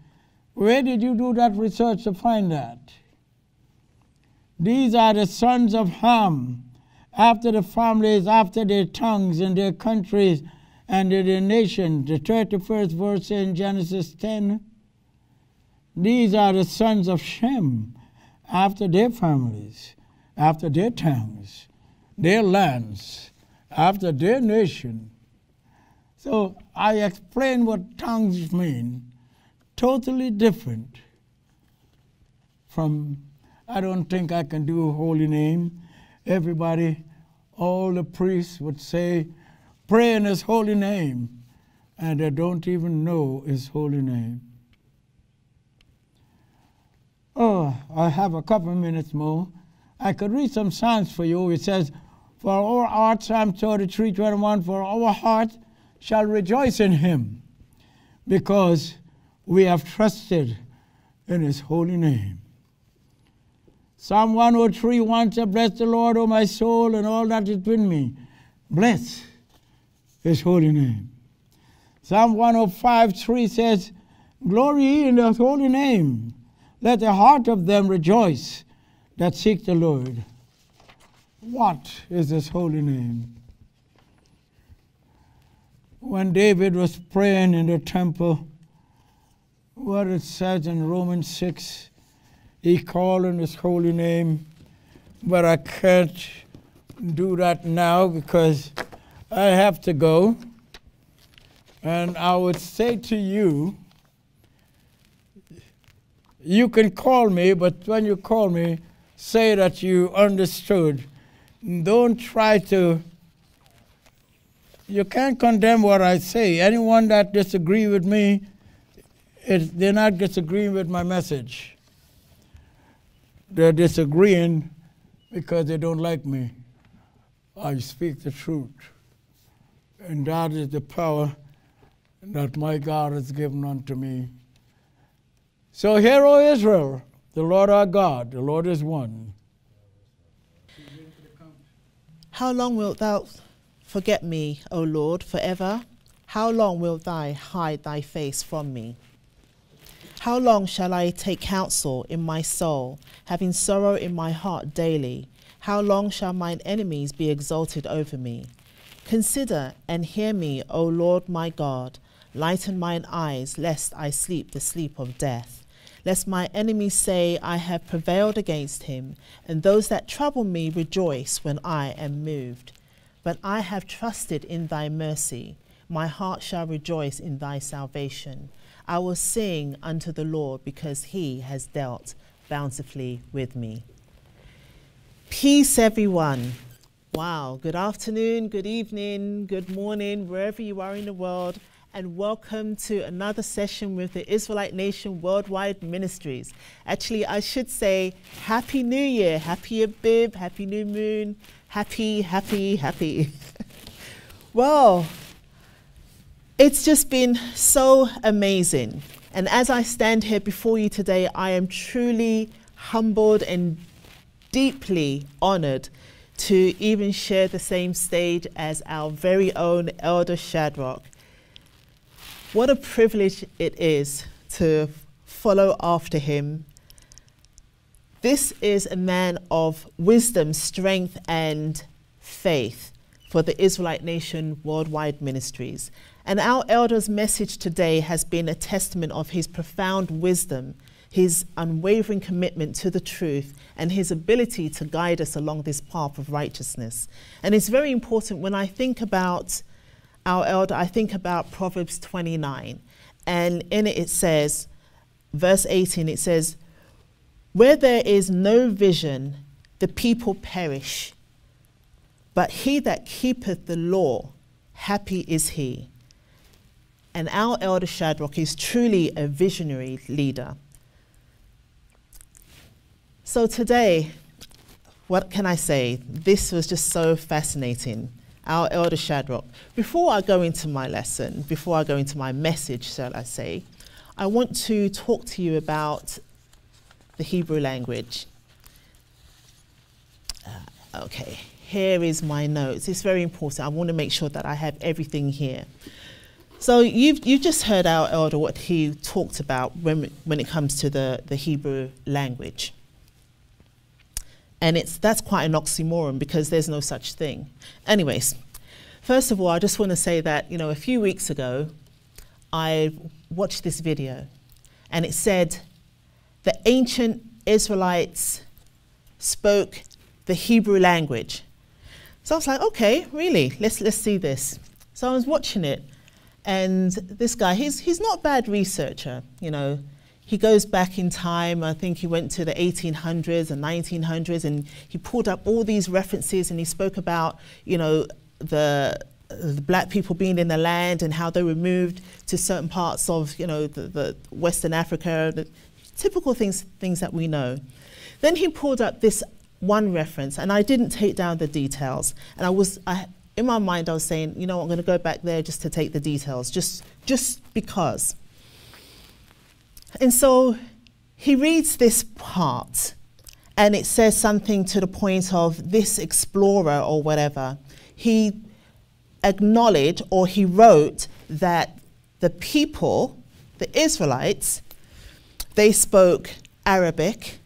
Where did you do that research to find that? These are the sons of Ham, after the families, after their tongues and their countries and their nations. The thirty-first verse in Genesis ten, these are the sons of Shem, after their families, after their tongues, their lands, after their nation. So I explain what tongues mean. Totally different from, I don't think I can do a holy name. Everybody, all the priests would say, pray in his holy name, and they don't even know his holy name. Oh, I have a couple of minutes more. I could read some Psalms for you. It says, for our heart, Psalm thirty-three, twenty-one, for our heart shall rejoice in him, because we have trusted in his holy name. Psalm one oh three, one says, bless the Lord, O my soul, and all that is within me. Bless his holy name. Psalm one oh five, three says, glory ye in his holy name. Let the heart of them rejoice that seek the Lord. What is his holy name? When David was praying in the temple, what it says in Romans six, he called on his holy name, but I can't do that now because I have to go. And I would say to you, you can call me, but when you call me, say that you understood. Don't try to, you can't condemn what I say. Anyone that disagrees with me, it, they're not disagreeing with my message. They're disagreeing because they don't like me. I speak the truth. And that is the power that my God has given unto me. So hear, O Israel, the Lord our God, the Lord is one. How long wilt thou forget me, O Lord, forever? How long wilt thou hide thy face from me? How long shall I take counsel in my soul, having sorrow in my heart daily? How long shall mine enemies be exalted over me? Consider and hear me, O Lord my God. Lighten mine eyes, lest I sleep the sleep of death. Lest my enemies say, I have prevailed against him, and those that trouble me rejoice when I am moved. But I have trusted in thy mercy. My heart shall rejoice in thy salvation. I will sing unto the Lord, because he has dealt bountifully with me. Peace, everyone. Wow, good afternoon, good evening, good morning, wherever you are in the world, and welcome to another session with the Israelite Nation Worldwide Ministries. Actually, I should say Happy New Year, Happy Abib, Happy New Moon, Happy, Happy, Happy. Well, it's just been so amazing. And as I stand here before you today, I am truly humbled and deeply honored to even share the same stage as our very own Elder Shadrock. What a privilege it is to follow after him. This is a man of wisdom, strength, and faith for the Israelite Nation Worldwide Ministries. And our elder's message today has been a testament of his profound wisdom, his unwavering commitment to the truth, and his ability to guide us along this path of righteousness. And it's very important when I think about our elder, I think about Proverbs twenty-nine, and in it it says, verse eighteen, it says, where there is no vision, the people perish, but he that keepeth the law, happy is he. And our Elder Shadrock is truly a visionary leader. So today, what can I say? This was just so fascinating. Our Elder Shadrock. Before I go into my lesson, before I go into my message, shall I say, I want to talk to you about the Hebrew language. Uh, okay, here is my notes. It's very important. I want to make sure that I have everything here. So you've, you've just heard our elder, what he talked about when, when it comes to the, the Hebrew language. And it's, that's quite an oxymoron because there's no such thing. Anyways, first of all, I just want to say that, you know, a few weeks ago, I watched this video and it said the ancient Israelites spoke the Hebrew language. So I was like, okay, really? Let's, let's see this. So I was watching it and this guy, he's, he's not a bad researcher, you know. He goes back in time, I think he went to the eighteen hundreds and nineteen hundreds, and he pulled up all these references and he spoke about, you know, the, the black people being in the land and how they were moved to certain parts of, you know, the, the Western Africa, the typical things, things that we know. Then he pulled up this one reference, and I didn't take down the details. And I was, I, in my mind I was saying, you know, I'm gonna go back there just to take the details, just, just because. And so he reads this part and it says something to the point of this explorer or whatever. He acknowledged or he wrote that the people, the Israelites, they spoke Arabic,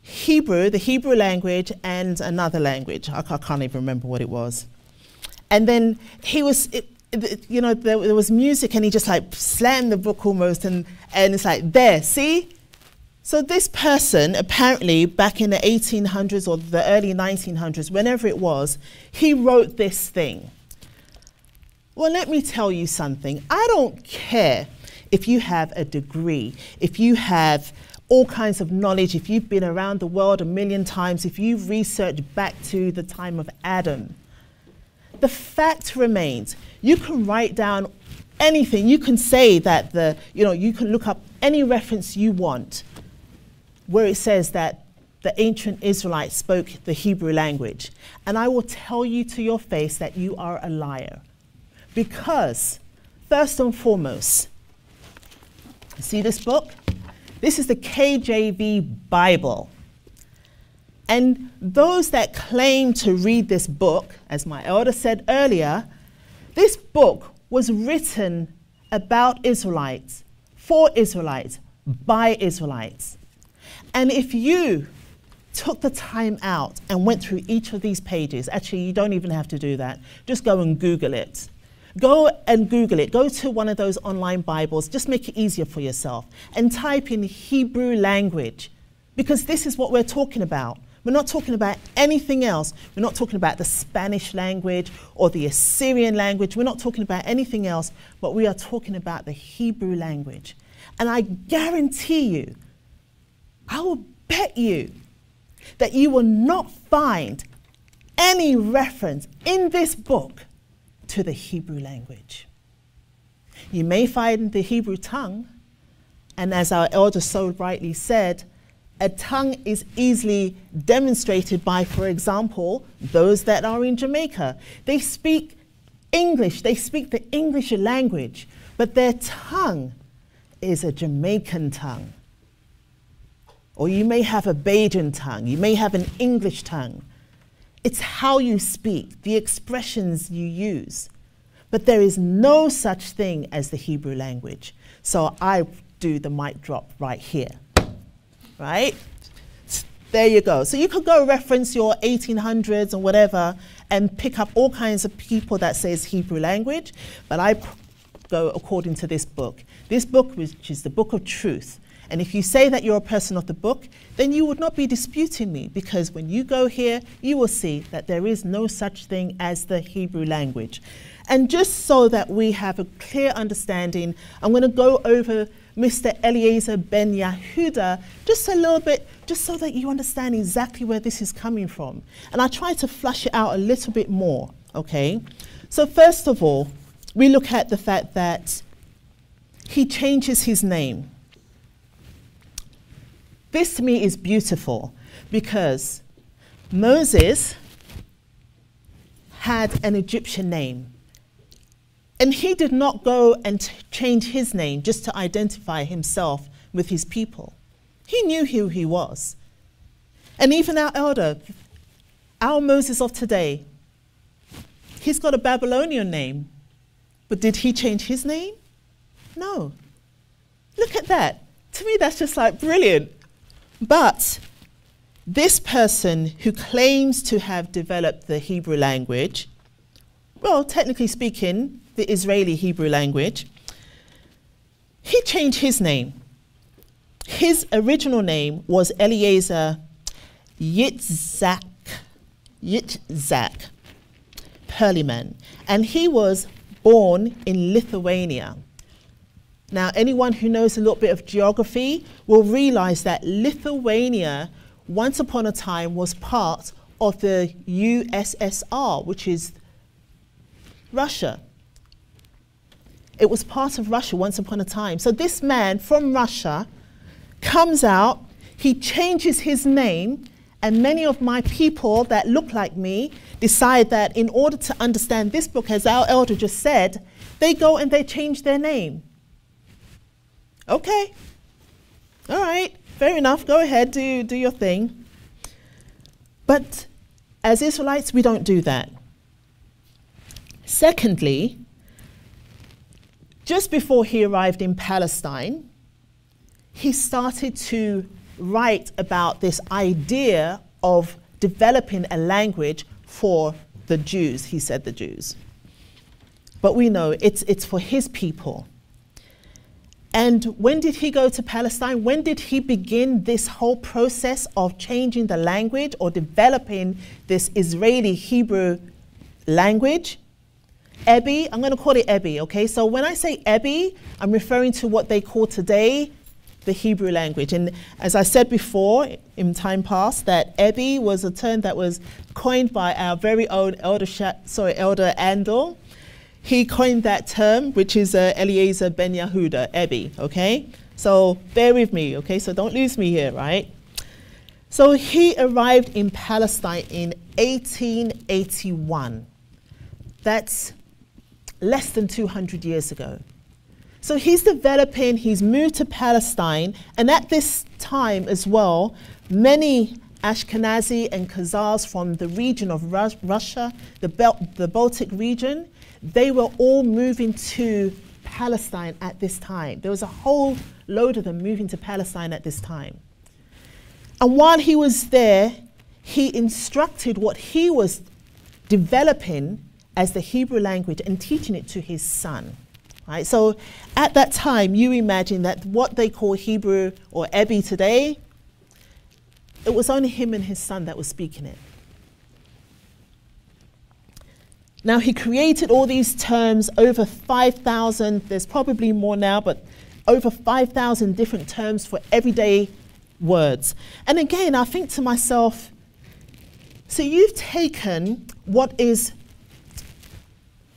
Hebrew, the Hebrew language, and another language. I, I can't even remember what it was. And then he was... It, you know, there, there was music and he just like slammed the book almost and, and it's like, there, see? So this person, apparently back in the eighteen hundreds or the early nineteen hundreds, whenever it was, he wrote this thing. Well, let me tell you something. I don't care if you have a degree, if you have all kinds of knowledge, if you've been around the world a million times, if you've researched back to the time of Adam. The fact remains, you can write down anything. You can say that the, you know, you can look up any reference you want where it says that the ancient Israelites spoke the Hebrew language. And I will tell you to your face that you are a liar. Because, first and foremost, see this book? This is the K J V Bible. And those that claim to read this book, as my elder said earlier, this book was written about Israelites, for Israelites, by Israelites. And if you took the time out and went through each of these pages, actually you don't even have to do that, just go and Google it. Go and Google it, go to one of those online Bibles, just make it easier for yourself, and type in Hebrew language, because this is what we're talking about. We're not talking about anything else. We're not talking about the Spanish language or the Assyrian language. We're not talking about anything else, but we are talking about the Hebrew language. And I guarantee you, I will bet you, that you will not find any reference in this book to the Hebrew language. You may find the Hebrew tongue, and as our elder so rightly said, a tongue is easily demonstrated by, for example, those that are in Jamaica. They speak English, they speak the English language, but their tongue is a Jamaican tongue. Or you may have a Bajan tongue, you may have an English tongue. It's how you speak, the expressions you use. But there is no such thing as the Hebrew language. So I do the mic drop right here, right? There you go. So you could go reference your eighteen hundreds and whatever and pick up all kinds of people that says Hebrew language, but I go according to this book. This book, which is the book of truth. And if you say that you're a person of the book, then you would not be disputing me, because when you go here, you will see that there is no such thing as the Hebrew language. And just so that we have a clear understanding, I'm going to go over Mister Eliezer Ben Yehuda just a little bit, just so that you understand exactly where this is coming from. And I try to flush it out a little bit more, okay? So first of all, we look at the fact that he changes his name. This to me is beautiful, because Moses had an Egyptian name, and he did not go and change his name just to identify himself with his people. He knew who he was. And even our elder, our Moses of today, he's got a Babylonian name, but did he change his name? No. Look at that. To me, that's just like brilliant. But this person who claims to have developed the Hebrew language, well, technically speaking, the Israeli Hebrew language, he changed his name. His original name was Eliezer Yitzhak, Yitzhak Perliman, and he was born in Lithuania. Now, anyone who knows a little bit of geography will realize that Lithuania, once upon a time, was part of the U S S R, which is Russia. It was part of Russia once upon a time. So this man from Russia comes out, he changes his name, and many of my people that look like me decide that in order to understand this book, as our elder just said, they go and they change their name. Okay, all right, fair enough, go ahead, do, do your thing. But as Israelites, we don't do that. Secondly, just before he arrived in Palestine, he started to write about this idea of developing a language for the Jews. He said the Jews. But we know it's, it's for his people. And when did he go to Palestine? When did he begin this whole process of changing the language or developing this Israeli Hebrew language? Ebi, I'm going to call it Ebi, okay? So when I say Ebi, I'm referring to what they call today the Hebrew language. And as I said before, in time past, that Ebi was a term that was coined by our very own Elder, Sha sorry, Elder Andor. He coined that term, which is uh, Eliezer Ben Yehuda, Ebi, okay? So bear with me, okay? So don't lose me here, right? So he arrived in Palestine in eighteen eighty-one. That's less than two hundred years ago. So he's developing, he's moved to Palestine, and at this time as well, many Ashkenazi and Khazars from the region of Rus Russia, the, Bel the Baltic region, they were all moving to Palestine at this time. There was a whole load of them moving to Palestine at this time. And while he was there, he instructed what he was developing as the Hebrew language and teaching it to his son. Right? So at that time, you imagine that what they call Hebrew or Ebi today, It was only him and his son that were speaking it. Now he created all these terms, over five thousand, there's probably more now, but over five thousand different terms for everyday words. And again, I think to myself, so you've taken what is,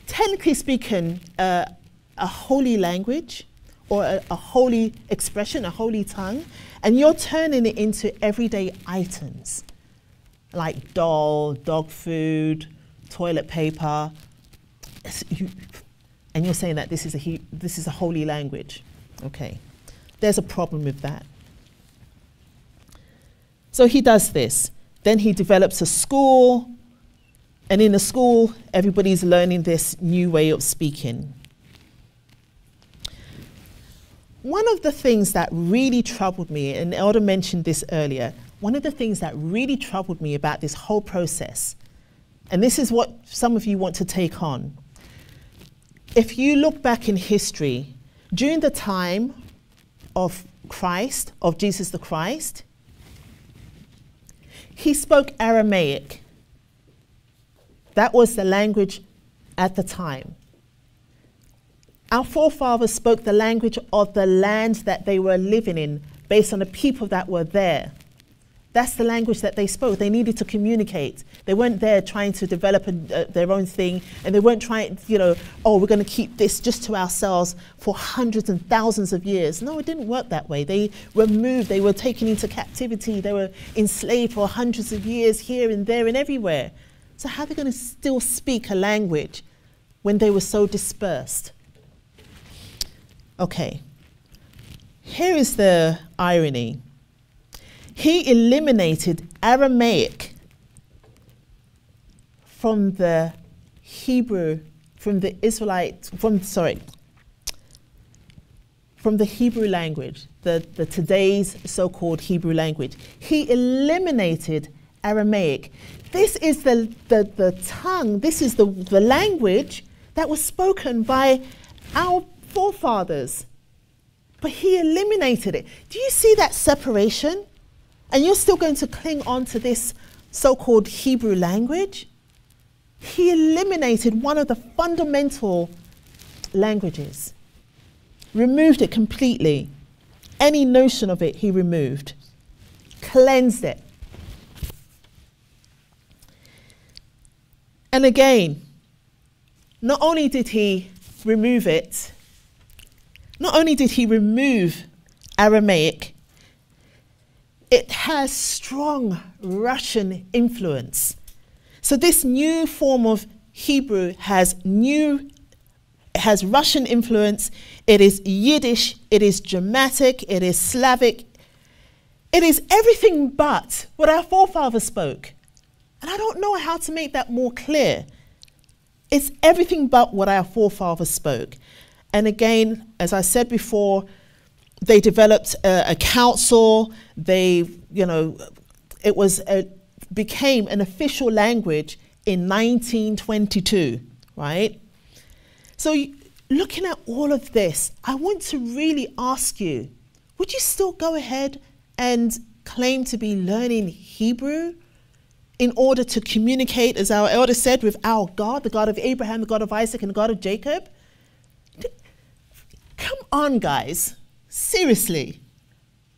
technically speaking, uh, a holy language, or a, a holy expression, a holy tongue, and you're turning it into everyday items, like doll, dog food, toilet paper, you, and you're saying that this is a this is a holy language. Okay, there's a problem with that. So he does this. Then he develops a school, and in the school, everybody's learning this new way of speaking. One of the things that really troubled me, and Elder mentioned this earlier, one of the things that really troubled me about this whole process, and this is what some of you want to take on. If you look back in history, during the time of Christ, of Jesus the Christ, he spoke Aramaic. That was the language at the time. Our forefathers spoke the language of the land that they were living in, based on the people that were there. That's the language that they spoke. They needed to communicate. They weren't there trying to develop a, uh, their own thing, and they weren't trying, you know, oh, we're going to keep this just to ourselves for hundreds and thousands of years. No, it didn't work that way. They were moved. They were taken into captivity. They were enslaved for hundreds of years here and there and everywhere. So how are they going to still speak a language when they were so dispersed? Okay, here is the irony. He eliminated Aramaic from the Hebrew, from the Israelite, from, sorry, from the Hebrew language, the, the today's so-called Hebrew language. He eliminated Aramaic. This is the, the, the tongue, this is the, the language that was spoken by our forefathers. But he eliminated it. Do you see that separation? And you're still going to cling on to this so-called Hebrew language? He eliminated one of the fundamental languages, removed it completely. Any notion of it he removed, cleansed it. And again, not only did he remove it, not only did he remove Aramaic, it has strong Russian influence. So this new form of Hebrew has new, has Russian influence. It is Yiddish, it is Germanic, it is Slavic. It is everything but what our forefathers spoke. And I don't know how to make that more clear. It's everything but what our forefathers spoke. And again, as I said before, they developed a, a council. They, you know, it was a, became an official language in nineteen twenty-two, right? So looking at all of this, I want to really ask you, would you still go ahead and claim to be learning Hebrew in order to communicate, as our elder said, with our God, the God of Abraham, the God of Isaac, and the God of Jacob? Come on, guys. Seriously,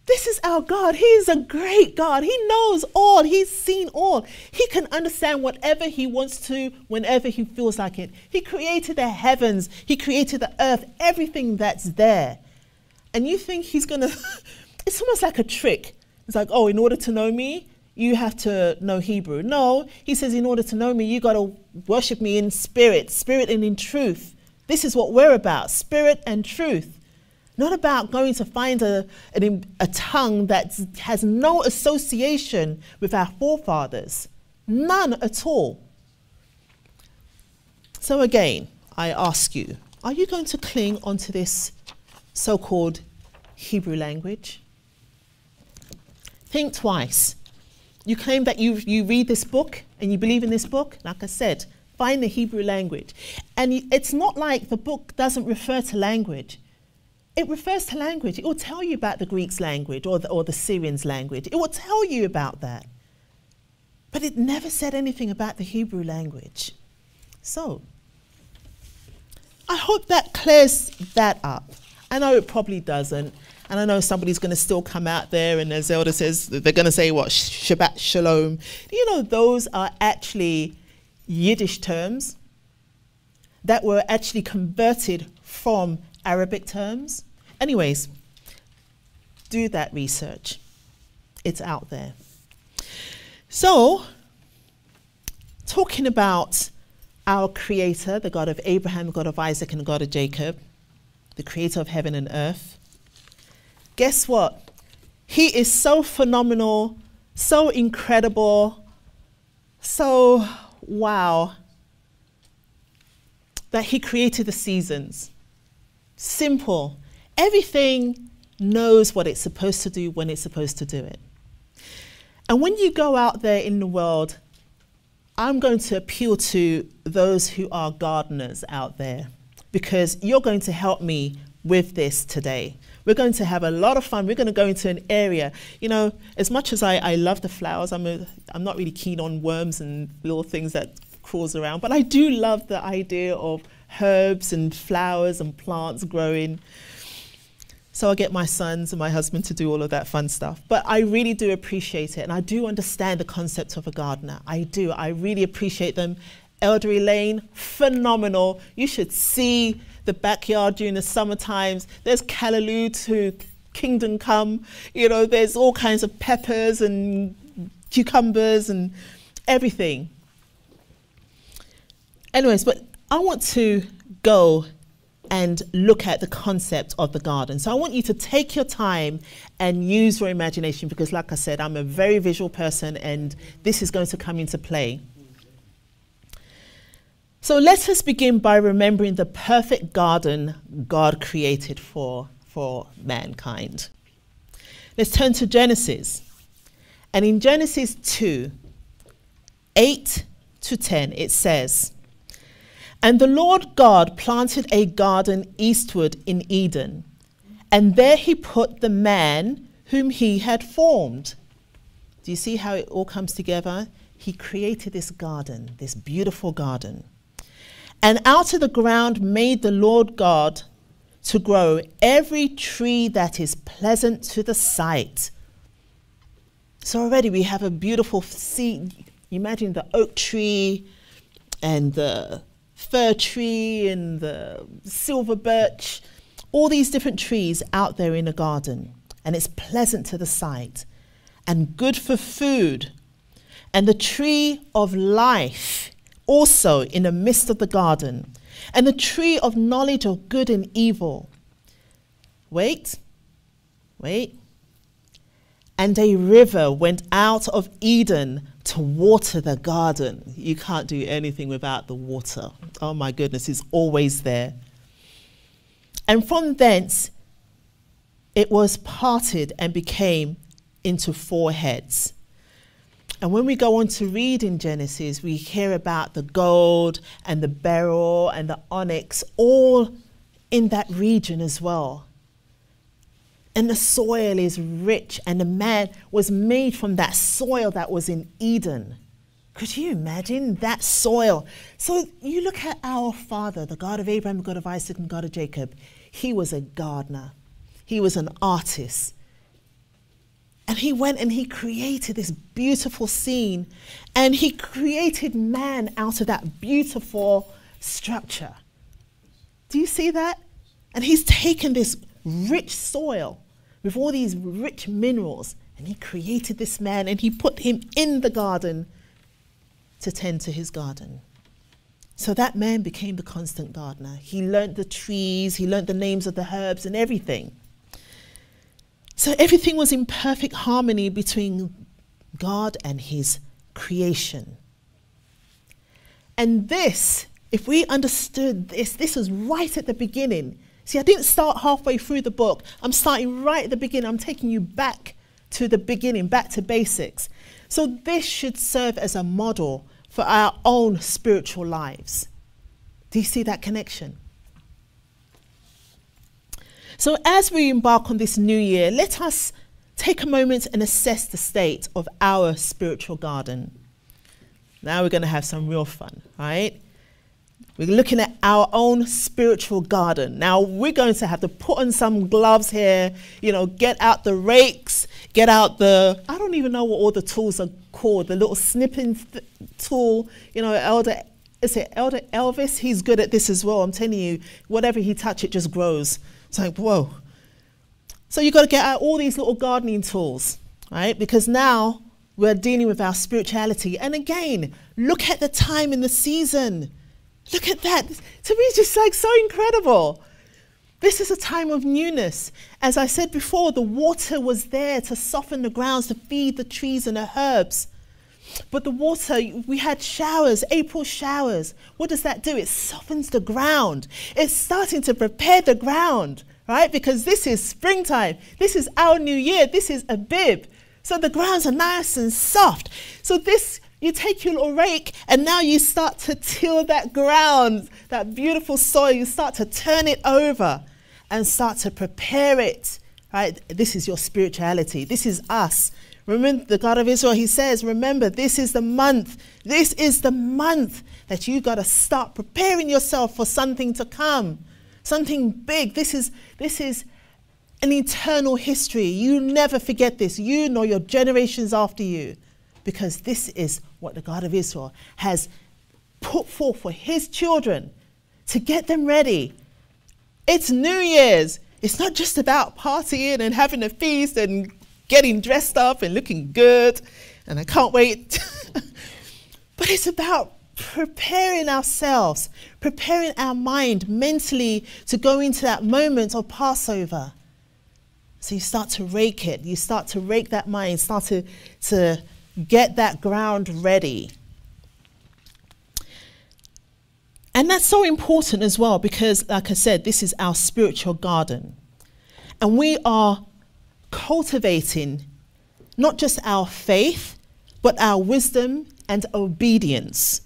this is our God. He is a great God. He knows all. He's seen all. He can understand whatever he wants to, whenever he feels like it. He created the heavens. He created the earth, everything that's there. And you think he's going to, it's almost like a trick. It's like, oh, in order to know me, you have to know Hebrew. No, he says, in order to know me, you got to worship me in spirit, spirit and in truth. This is what we're about, spirit and truth. Not about going to find a, an, a tongue that has no association with our forefathers. None at all. So again, I ask you, are you going to cling onto this so-called Hebrew language? Think twice. You claim that you, you read this book and you believe in this book. Like I said, find the Hebrew language. And it's not like the book doesn't refer to language. It refers to language. It will tell you about the Greeks' language or the, or the Syrians' language. It will tell you about that. But it never said anything about the Hebrew language. So, I hope that clears that up. I know it probably doesn't. And I know somebody's going to still come out there and as Elder says, they're going to say what, Shabbat Shalom. You know, those are actually Yiddish terms that were actually converted from Arabic terms. Anyways, do that research. It's out there. So, talking about our Creator, the God of Abraham, the God of Isaac, and the God of Jacob, the Creator of heaven and earth, guess what? He is so phenomenal, so incredible, so wow, that He created the seasons. Simple. Everything knows what it's supposed to do when it's supposed to do it. And when you go out there in the world, I'm going to appeal to those who are gardeners out there, because you're going to help me with this today. We're going to have a lot of fun. We're going to go into an area. You know, as much as I, I love the flowers, I'm, a, I'm not really keen on worms and little things that crawls around, but I do love the idea of herbs and flowers and plants growing. So I get my sons and my husband to do all of that fun stuff. But I really do appreciate it. And I do understand the concept of a gardener. I do. I really appreciate them. Elder Elaine, phenomenal. You should see the backyard during the summer times. There's callaloo to kingdom come. You know, there's all kinds of peppers and cucumbers and everything. Anyways, but I want to go and look at the concept of the garden. So I want you to take your time and use your imagination, because like I said, I'm a very visual person and this is going to come into play. So let us begin by remembering the perfect garden God created for, for mankind. Let's turn to Genesis. And in Genesis two, eight to ten, it says, "And the Lord God planted a garden eastward in Eden, and there he put the man whom he had formed." Do you see how it all comes together? He created this garden, this beautiful garden. "And out of the ground made the Lord God to grow every tree that is pleasant to the sight." So already we have a beautiful scene. Imagine the oak tree and the fir tree and the silver birch, all these different trees out there in a garden, and it's pleasant to the sight and good for food. "And the tree of life also in the midst of the garden, and the tree of knowledge of good and evil." Wait, wait. "And a river went out of Eden to water the garden." You can't do anything without the water. Oh my goodness, it's always there. "And from thence it was parted and became into four heads." And when we go on to read in Genesis, we hear about the gold and the beryl and the onyx, all in that region as well. And the soil is rich, and the man was made from that soil that was in Eden. Could you imagine that soil? So you look at our Father, the God of Abraham, the God of Isaac, and God of Jacob. He was a gardener. He was an artist. And he went and he created this beautiful scene. And he created man out of that beautiful structure. Do you see that? And he's taken this rich soil with all these rich minerals, and he created this man and he put him in the garden to tend to his garden. So that man became the constant gardener. He learnt the trees, he learnt the names of the herbs and everything. So everything was in perfect harmony between God and his creation. And this, if we understood this, this was right at the beginning. See, I didn't start halfway through the book. I'm starting right at the beginning. I'm taking you back to the beginning, back to basics. So this should serve as a model for our own spiritual lives. Do you see that connection? So as we embark on this new year, let us take a moment and assess the state of our spiritual garden. Now we're going to have some real fun, right? We're looking at our own spiritual garden. Now we're going to have to put on some gloves here, you know, get out the rakes, get out the, I don't even know what all the tools are called, the little snipping th tool, you know, Elder, is it Elder Elvis? He's good at this as well. I'm telling you, whatever he touches, it just grows. It's like, whoa. So you've got to get out all these little gardening tools, right? Because now we're dealing with our spirituality. And again, look at the time in the season. Look at that. To me, it's just like so incredible. This is a time of newness. As I said before, the water was there to soften the grounds, to feed the trees and the herbs. But the water, we had showers, April showers. What does that do? It softens the ground. It's starting to prepare the ground, right? Because this is springtime. This is our new year. This is Abib. So the grounds are nice and soft. So this, you take your little rake and now you start to till that ground, that beautiful soil. You start to turn it over and start to prepare it, right? This is your spirituality. This is us. Remember, the God of Israel, he says, remember, this is the month. This is the month that you got to start preparing yourself for something to come, something big. This is, this is an eternal history. You never forget this, you nor your generations after you, because this is what the God of Israel has put forth for his children to get them ready. It's New Year's. It's not just about partying and having a feast and getting dressed up and looking good, and I can't wait. But it's about preparing ourselves, preparing our mind mentally to go into that moment of Passover. So you start to rake it, you start to rake that mind, start to, to get that ground ready. And that's so important as well, because like I said, this is our spiritual garden. And we are cultivating not just our faith, but our wisdom and obedience.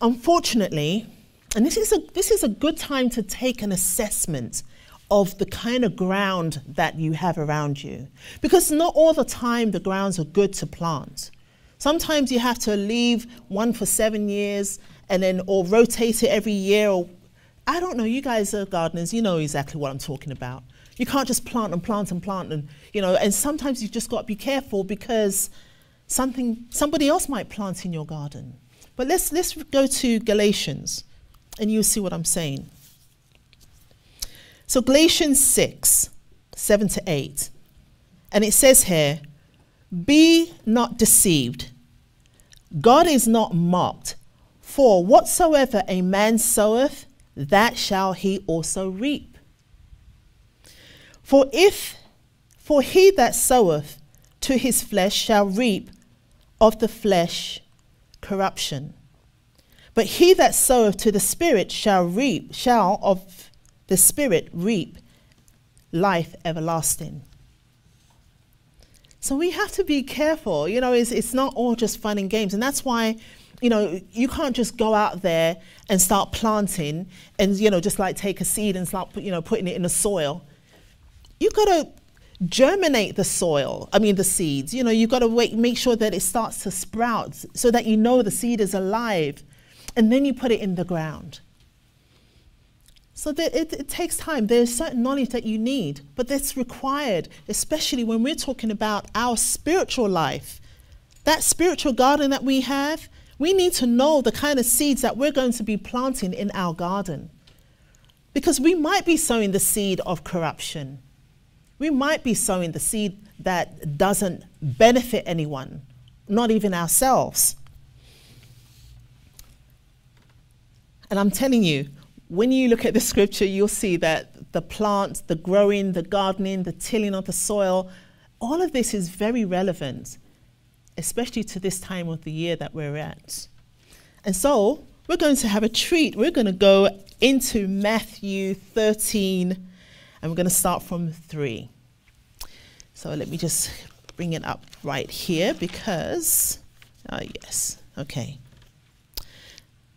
Unfortunately, and this is a, this is a good time to take an assessment of the kind of ground that you have around you. Because not all the time the grounds are good to plant. Sometimes you have to leave one for seven years and then, or rotate it every year. Or I don't know, you guys are gardeners, you know exactly what I'm talking about. You can't just plant and plant and plant and, you know, and sometimes you've just got to be careful because something, somebody else might plant in your garden. But let's, let's go to Galatians and you'll see what I'm saying. So Galatians six, seven to eight, and it says here, be not deceived. God is not mocked, for whatsoever a man soweth, that shall he also reap. For if, for he that soweth to his flesh shall reap of the flesh corruption. But he that soweth to the Spirit shall reap, shall of the Spirit reap life everlasting. So we have to be careful, you know, it's, it's not all just fun and games. And that's why, you know, you can't just go out there and start planting and, you know, just like take a seed and start, you know, putting it in the soil. You've got to germinate the soil, I mean the seeds. You know, you've got to wait, make sure that it starts to sprout so that you know the seed is alive. And then you put it in the ground. So that it, it takes time. There's certain knowledge that you need, but that's required, especially when we're talking about our spiritual life. That spiritual garden that we have, we need to know the kind of seeds that we're going to be planting in our garden. Because we might be sowing the seed of corruption. We might be sowing the seed that doesn't benefit anyone, not even ourselves. And I'm telling you, when you look at the scripture, you'll see that the plant, the growing, the gardening, the tilling of the soil, all of this is very relevant, especially to this time of the year that we're at. And so we're going to have a treat. We're going to go into Matthew thirteen, and we're going to start from three. So let me just bring it up right here because, oh yes, okay.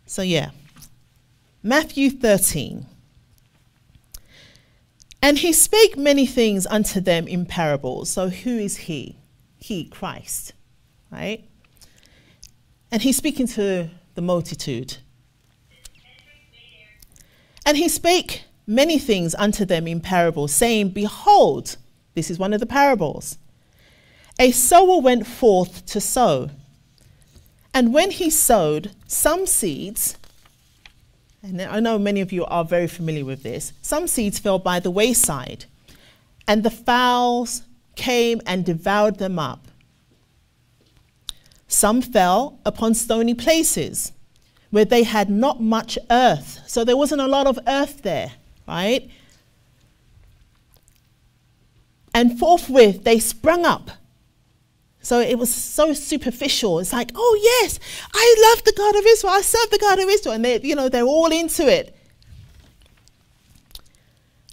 So yeah. Matthew thirteen, And he spake many things unto them in parables. So who is he? He, Christ, right? And he's speaking to the multitude. And he spake many things unto them in parables, saying, Behold, this is one of the parables. A sower went forth to sow. And when he sowed, some seeds, and I know many of you are very familiar with this, some seeds fell by the wayside, and the fowls came and devoured them up. Some fell upon stony places where they had not much earth. So there wasn't a lot of earth there, right? And forthwith they sprung up. So it was so superficial. It's like, oh yes, I love the God of Israel. I serve the God of Israel. And they, you know, they're all into it.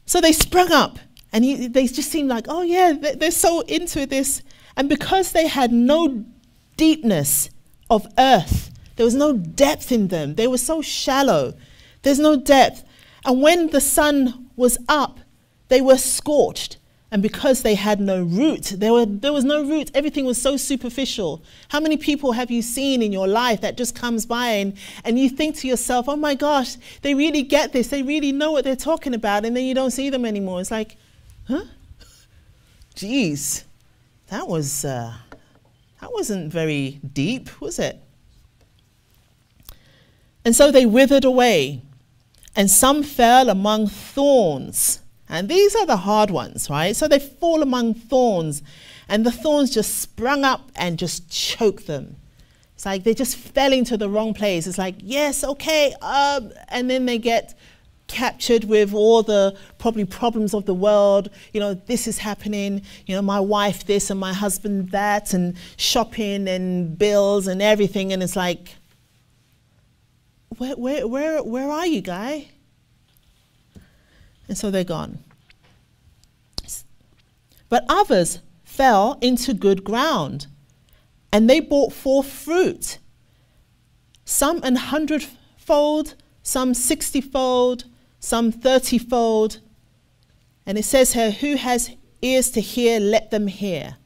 So they sprung up and you, they just seemed like, oh yeah, they're so into this. And because they had no deepness of earth, there was no depth in them. They were so shallow. There's no depth. And when the sun was up, they were scorched. And because they had no root, there, were, there was no root. Everything was so superficial. How many people have you seen in your life that just comes by and, and you think to yourself, oh my gosh, they really get this. They really know what they're talking about. And then you don't see them anymore. It's like, huh? Jeez, that was, uh, that wasn't very deep, was it? And so they withered away. And some fell among thorns. And these are the hard ones, right? So they fall among thorns, and the thorns just sprung up and just choke them. It's like they just fell into the wrong place. It's like, yes, okay, uh, and then they get captured with all the probably problems of the world. You know, this is happening, you know, my wife this and my husband that, and shopping and bills and everything. And it's like, where, where, where, where are you, guy? And so they're gone. But others fell into good ground, and they brought forth fruit, some an hundredfold, some sixtyfold, some thirtyfold. And it says here, who has ears to hear, let them hear.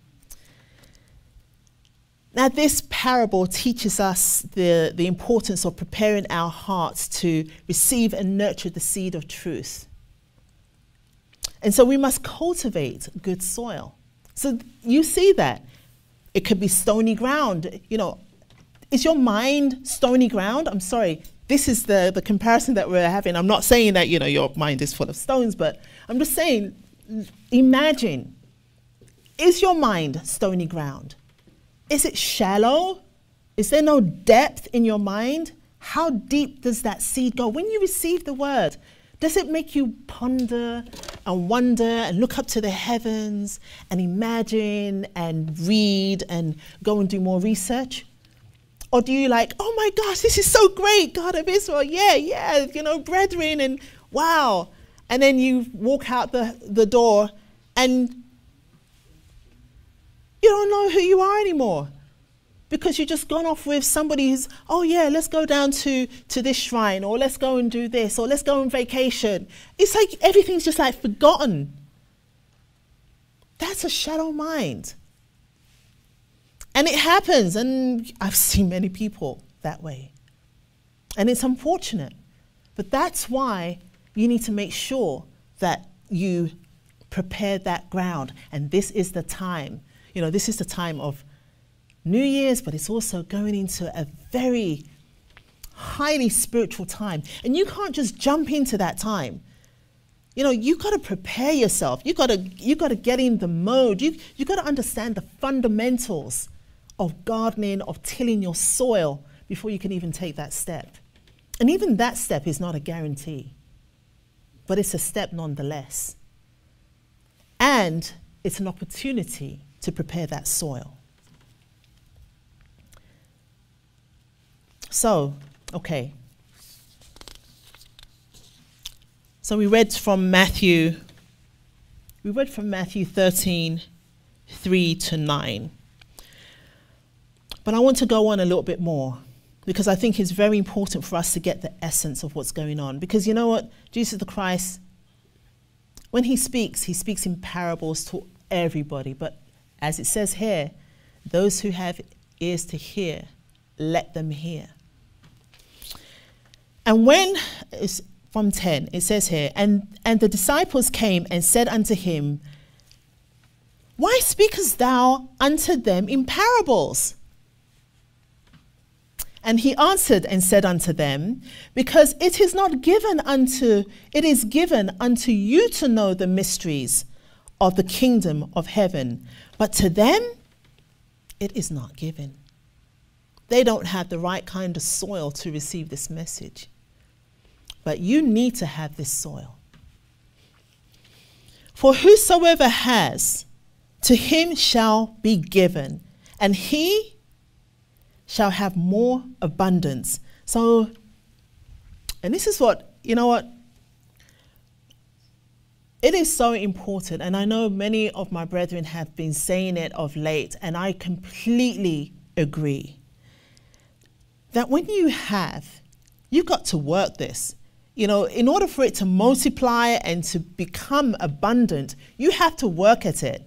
Now this parable teaches us the, the importance of preparing our hearts to receive and nurture the seed of truth. And so we must cultivate good soil. So you see that. It could be stony ground. You know, is your mind stony ground? I'm sorry, this is the, the comparison that we're having. I'm not saying that, you know, your mind is full of stones, but I'm just saying, imagine, is your mind stony ground? Is it shallow? Is there no depth in your mind? How deep does that seed go? When you receive the word, does it make you ponder and wonder and look up to the heavens and imagine and read and go and do more research? Or do you like, oh my gosh, this is so great, God of Israel, yeah, yeah, you know, brethren and wow. And then you walk out the, the door and you don't know who you are anymore. Because you've just gone off with somebody who's, oh yeah, let's go down to, to this shrine, or let's go and do this, or let's go on vacation. It's like everything's just like forgotten. That's a shallow mind. And it happens, and I've seen many people that way. And it's unfortunate. But that's why you need to make sure that you prepare that ground. And this is the time, you know, this is the time of New Year's, but it's also going into a very highly spiritual time. And you can't just jump into that time. You know, you've got to prepare yourself. You've got to, you've got to get in the mode. You, you've got to understand the fundamentals of gardening, of tilling your soil before you can even take that step. And even that step is not a guarantee, but it's a step nonetheless. And it's an opportunity to prepare that soil. So, okay. So we read from Matthew, we read from Matthew thirteen, three to nine. But I want to go on a little bit more because I think it's very important for us to get the essence of what's going on. Because you know what? Jesus the Christ When he speaks, he speaks in parables to everybody. But as it says here, those who have ears to hear, let them hear. And when, it's from ten, it says here, and, and the disciples came and said unto him, Why speakest thou unto them in parables? And he answered and said unto them, Because it is not given unto, it is given unto you to know the mysteries of the kingdom of heaven, but to them it is not given. They don't have the right kind of soil to receive this message. But you need to have this soil. For whosoever has, to him shall be given, and he shall have more abundance. So, and this is what, you know what? It is so important, and I know many of my brethren have been saying it of late, and I completely agree. That when you have, you've got to work this. You know, in order for it to multiply and to become abundant, you have to work at it.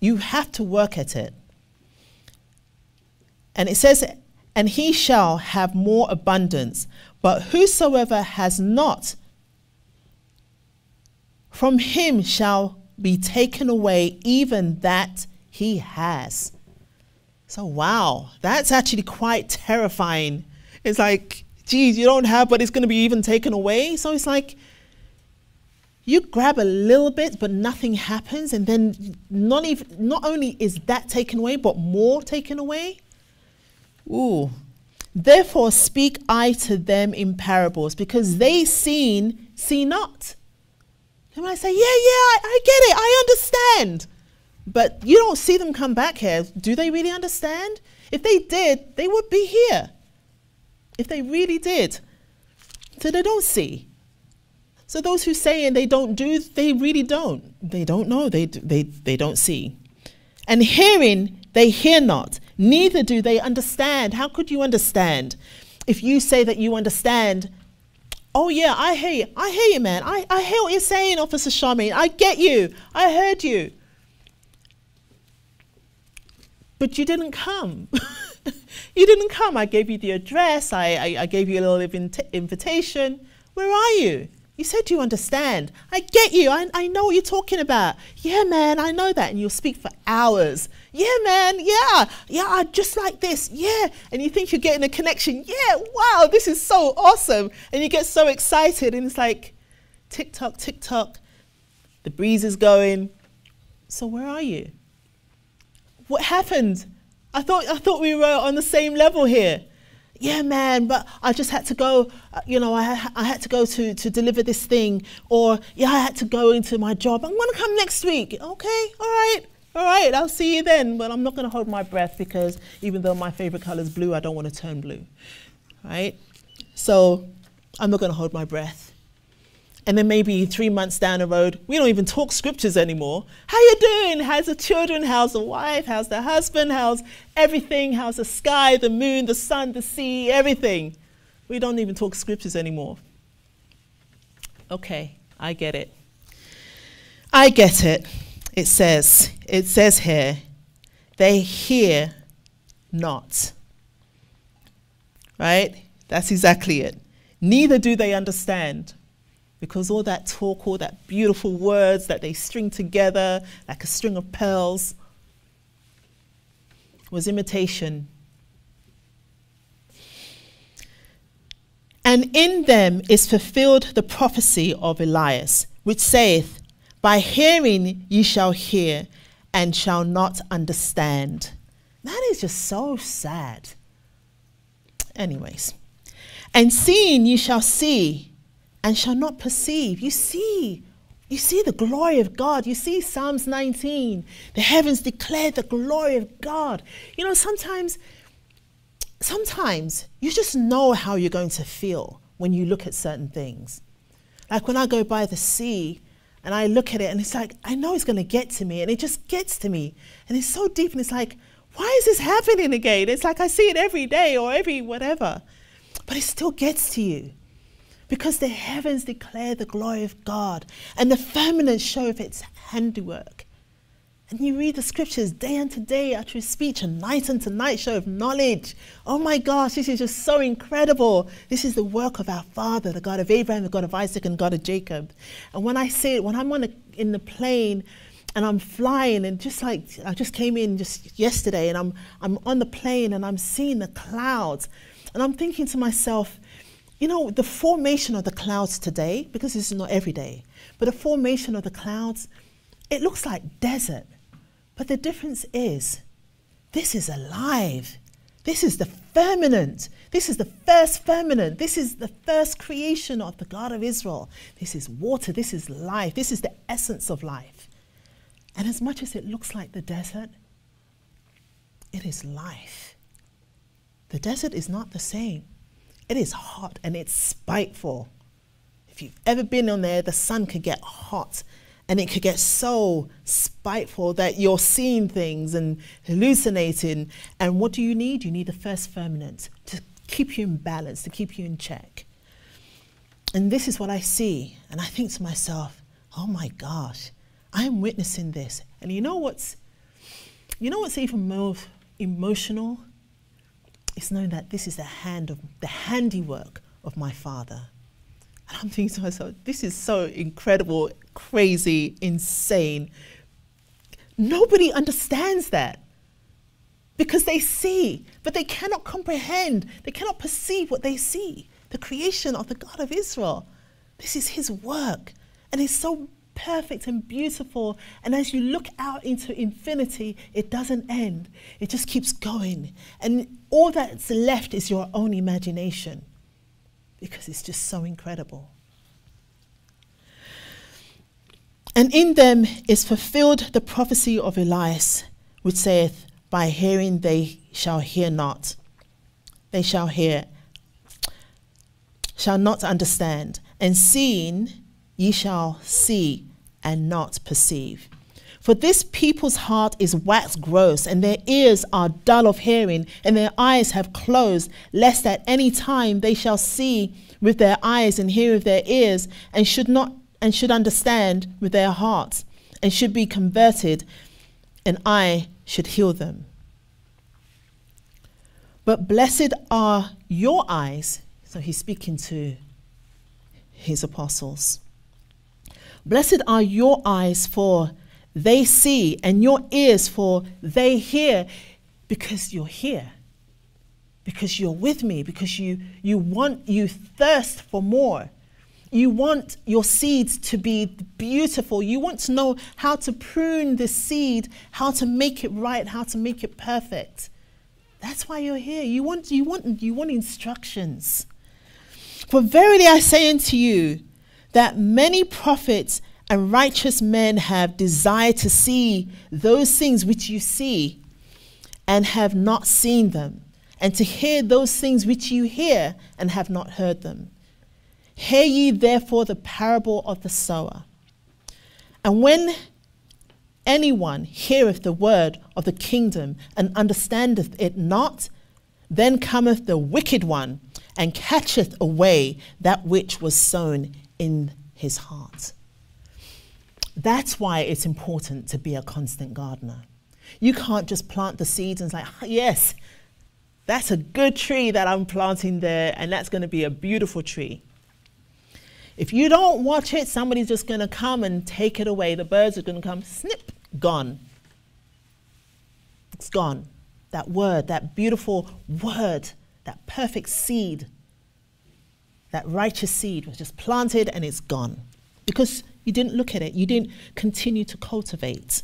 You have to work at it. And it says, and he shall have more abundance, but whosoever has not, from him shall be taken away even that he has. So, wow, that's actually quite terrifying. It's like, geez, you don't have, but it's going to be even taken away. So it's like, you grab a little bit, but nothing happens. And then not, even, not only is that taken away, but more taken away. Ooh. Therefore speak I to them in parables, because they seen, see not. And when I say, yeah, yeah, I, I get it, I understand. But you don't see them come back here. Do they really understand? If they did, they would be here. If they really did. So they don't see. So those who say and they don't do, they really don't. They don't know, they, do, they, they don't see. And hearing, they hear not, neither do they understand. How could you understand? If you say that you understand, oh yeah, I hear you, I hear you, man. I, I hear what you're saying, Officer Charmaine. I get you, I heard you. But you didn't come. You didn't come. I gave you the address. I, I, I gave you a little invita invitation. Where are you? You said you understand. I get you. I, I know what you're talking about. Yeah, man, I know that. And you'll speak for hours. Yeah, man. Yeah. Yeah, I just like this. Yeah. And you think you're getting a connection. Yeah. Wow, this is so awesome. And you get so excited. And it's like, tick tock, tick tock. The breeze is going. So where are you? What happened? I thought, I thought we were on the same level here. Yeah, man, but I just had to go, uh, you know, I, I had to go to, to deliver this thing. Or, yeah, I had to go into my job. I'm going to come next week. Okay, all right, all right, I'll see you then. But I'm not going to hold my breath because even though my favorite color is blue, I don't want to turn blue, right? So I'm not going to hold my breath. And then maybe three months down the road, we don't even talk scriptures anymore. How you doing? How's the children? How's the wife? How's the husband? How's everything? How's the sky, the moon, the sun, the sea, everything? We don't even talk scriptures anymore. Okay, I get it. I get it. It says, it says here, they hear not. Right? That's exactly it. Neither do they understand. Because all that talk, all that beautiful words that they string together like a string of pearls was imitation. And in them is fulfilled the prophecy of Elias, which saith, By hearing ye shall hear and shall not understand. That is just so sad. Anyways, and seeing ye shall see, and shall not perceive. You see, you see the glory of God. You see Psalms nineteen, the heavens declare the glory of God. You know, sometimes, sometimes you just know how you're going to feel when you look at certain things. Like when I go by the sea and I look at it and it's like, I know it's gonna get to me and it just gets to me. And it's so deep and it's like, why is this happening again? It's like I see it every day or every whatever, but it still gets to you. because the heavens declare the glory of God, and the firmament showeth its handiwork. And you read the scriptures, day unto day utter his speech, and night unto night showeth knowledge. Oh my gosh, this is just so incredible. This is the work of our Father, the God of Abraham, the God of Isaac, and God of Jacob. And when I say it, when I'm on a, in the plane, and I'm flying, and just like, I just came in just yesterday, and I'm, I'm on the plane, and I'm seeing the clouds, and I'm thinking to myself, you know, the formation of the clouds today, because this is not every day, but the formation of the clouds, it looks like desert. But the difference is, this is alive. This is the firmament. This is the first firmament. This is the first creation of the God of Israel. This is water. This is life. This is the essence of life. And as much as it looks like the desert, it is life. The desert is not the same. It is hot and it's spiteful. If you've ever been on there, the sun could get hot and it could get so spiteful that you're seeing things and hallucinating. And what do you need? You need the first firmament to keep you in balance, to keep you in check. And this is what I see. And I think to myself, oh my gosh, I'm witnessing this. And you know what's, you know what's even more emotional? It's knowing that this is the hand of the handiwork of my Father. And I'm thinking to myself, this is so incredible, crazy, insane. Nobody understands that because they see, but they cannot comprehend. They cannot perceive what they see. The creation of the God of Israel. This is his work, and it's so perfect and beautiful, and as you look out into infinity, it doesn't end. It just keeps going, and all that's left is your own imagination, because it's just so incredible. And in them is fulfilled the prophecy of Elias, which saith, by hearing they shall hear not, they shall hear, shall not understand, and seeing ye shall see and not perceive. For this people's heart is waxed gross, and their ears are dull of hearing, and their eyes have closed, lest at any time they shall see with their eyes and hear with their ears, and should not and should understand with their hearts, and should be converted, and I should heal them. But blessed are your eyes, so he's speaking to his apostles. Blessed are your eyes, for they see, and your ears, for they hear, because you're here, because you're with me, because you, you want, you thirst for more. You want your seeds to be beautiful. You want to know how to prune the seed, how to make it right, how to make it perfect. That's why you're here. You want, you want, you want instructions. For verily I say unto you, that many prophets and righteous men have desired to see those things which you see, and have not seen them, and to hear those things which you hear, and have not heard them. Hear ye therefore the parable of the sower. And when anyone heareth the word of the kingdom, and understandeth it not, then cometh the wicked one, and catcheth away that which was sown in his heart. That's why it's important to be a constant gardener. You can't just plant the seeds and say, like, oh, yes, that's a good tree that I'm planting there, and that's going to be a beautiful tree. If you don't watch it, somebody's just going to come and take it away. The birds are going to come, snip, gone. It's gone. That word, that beautiful word, that perfect seed, that righteous seed was just planted and it's gone because you didn't look at it. You didn't continue to cultivate.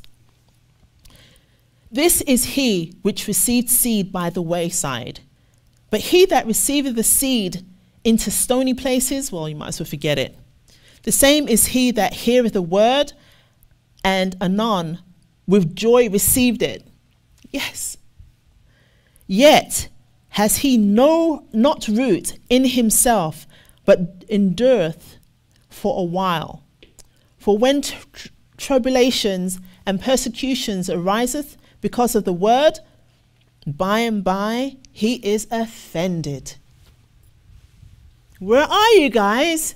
This is he which received seed by the wayside. But he that receiveth the seed into stony places, well, you might as well forget it. The same is he that heareth the word, and anon with joy received it. Yes. Yet has he no not root in himself, but endureth for a while. For when tr tribulations and persecutions ariseth because of the word, by and by he is offended. Where are you guys?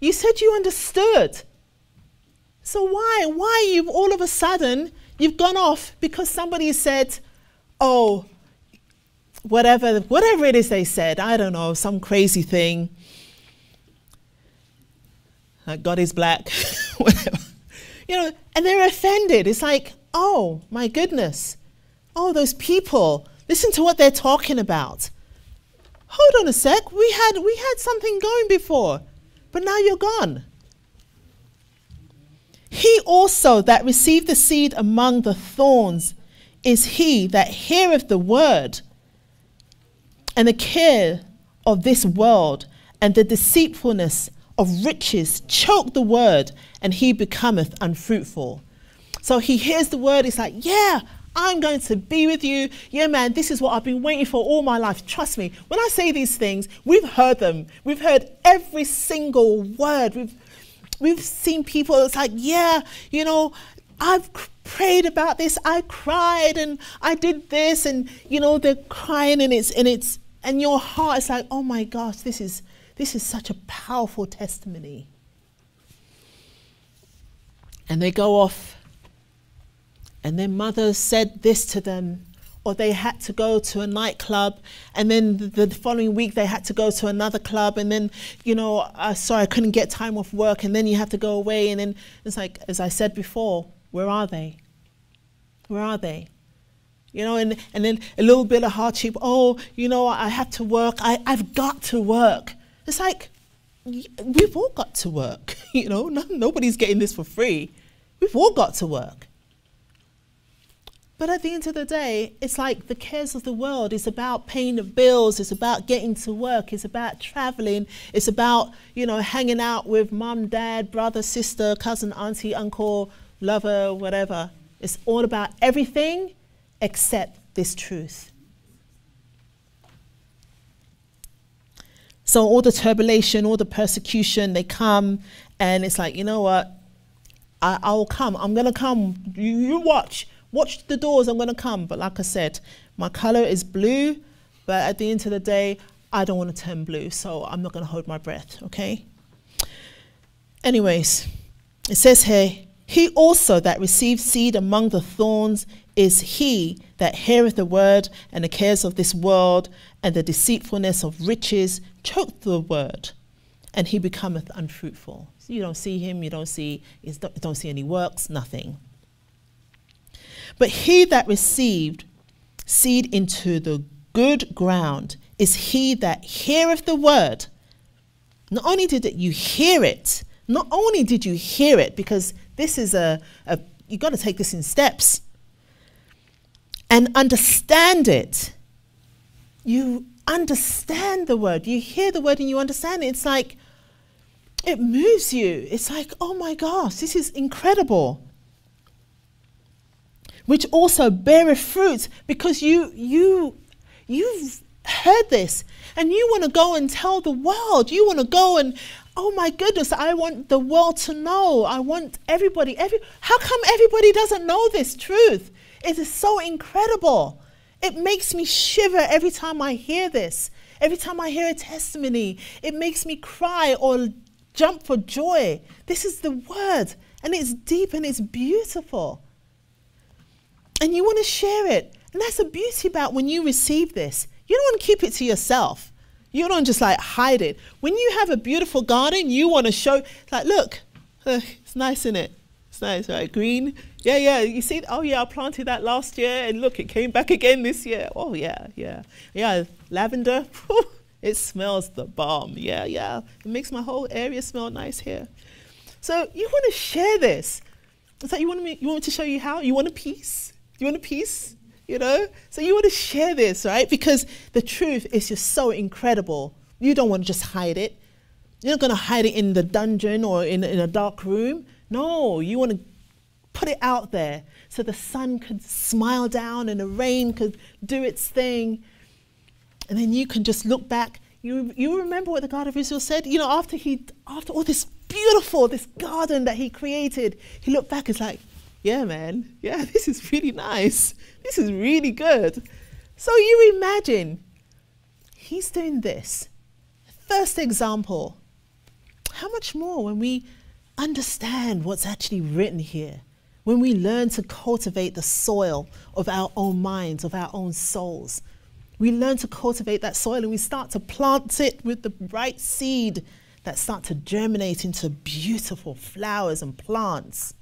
You said you understood. So why, why you've all of a sudden, you've gone off because somebody said, oh, whatever, whatever it is they said, I don't know, some crazy thing. Like God is black, whatever. You know, and they're offended. It's like, oh my goodness. Oh, those people, listen to what they're talking about. Hold on a sec, we had, we had something going before, but now you're gone. He also that received the seed among the thorns is he that heareth the word, and the care of this world and the deceitfulness of riches choke the word, and he becometh unfruitful. So he hears the word, it's like, yeah, I'm going to be with you. Yeah, man, this is what I've been waiting for all my life. Trust me, when I say these things, we've heard them. We've heard every single word. We've, we've seen people, it's like, yeah, you know, I've prayed about this. I cried and I did this, and you know, they're crying, and it's, and it's, and your heart is like, oh my gosh, this is, this is such a powerful testimony. And they go off, and their mother said this to them, or they had to go to a nightclub, and then the, the following week they had to go to another club, and then, you know, uh, sorry, I couldn't get time off work, and then you have to go away, and then it's like, as I said before, where are they? Where are they? You know, and, and then a little bit of hardship, oh, you know, I have to work, I, I've got to work. It's like, we've all got to work, you know, no, nobody's getting this for free. We've all got to work. But at the end of the day, it's like the cares of the world is about paying the bills, it's about getting to work, it's about traveling, it's about, you know, hanging out with mum, dad, brother, sister, cousin, auntie, uncle, lover, whatever. It's all about everything except this truth. So all the tribulation, all the persecution, they come, and it's like, you know what, I, I'll come, I'm gonna come, you, you watch. Watch the doors, I'm going to come. But like I said, my color is blue, but at the end of the day, I don't want to turn blue, so I'm not going to hold my breath, okay? Anyways, it says here, he also that receives seed among the thorns is he that heareth the word, and the cares of this world and the deceitfulness of riches choke the word, and he becometh unfruitful. So you don't see him, you don't see, you don't see any works, nothing. But he that received seed into the good ground is he that heareth the word. Not only did you hear it, not only did you hear it, because this is a, a you've got to take this in steps and understand it. You understand the word. You hear the word and you understand it. It's like, it moves you. It's like, oh my gosh, this is incredible. Which also beareth fruit, because you, you, you've heard this and you want to go and tell the world. You want to go and, oh my goodness, I want the world to know. I want everybody, every, how come everybody doesn't know this truth? It is so incredible. It makes me shiver every time I hear this. Every time I hear a testimony, it makes me cry or jump for joy. This is the word, and it's deep and it's beautiful. And you want to share it. And that's the beauty about when you receive this. You don't want to keep it to yourself. You don't just like hide it. When you have a beautiful garden, you want to show, like, look, uh, it's nice, isn't it? It's nice, right? Green. Yeah, yeah. You see, oh yeah, I planted that last year, and look, it came back again this year. Oh yeah, yeah. Yeah, lavender. It smells the bomb. Yeah, yeah. It makes my whole area smell nice here. So you want to share this. It's like, you want me, you want me to show you how? You want a piece? You want a piece, you know? So you want to share this, right? Because the truth is just so incredible. You don't want to just hide it. You're not going to hide it in the dungeon or in, in a dark room. No, you want to put it out there so the sun could smile down and the rain could do its thing. And then you can just look back. You, you remember what the God of Israel said? You know, after, he, after all this beautiful, this garden that he created, he looked back, it's like, yeah, man, yeah, this is really nice. This is really good. So you imagine, he's doing this first example. How much more when we understand what's actually written here, when we learn to cultivate the soil of our own minds, of our own souls. We learn to cultivate that soil and we start to plant it with the right seed that start to germinate into beautiful flowers and plants.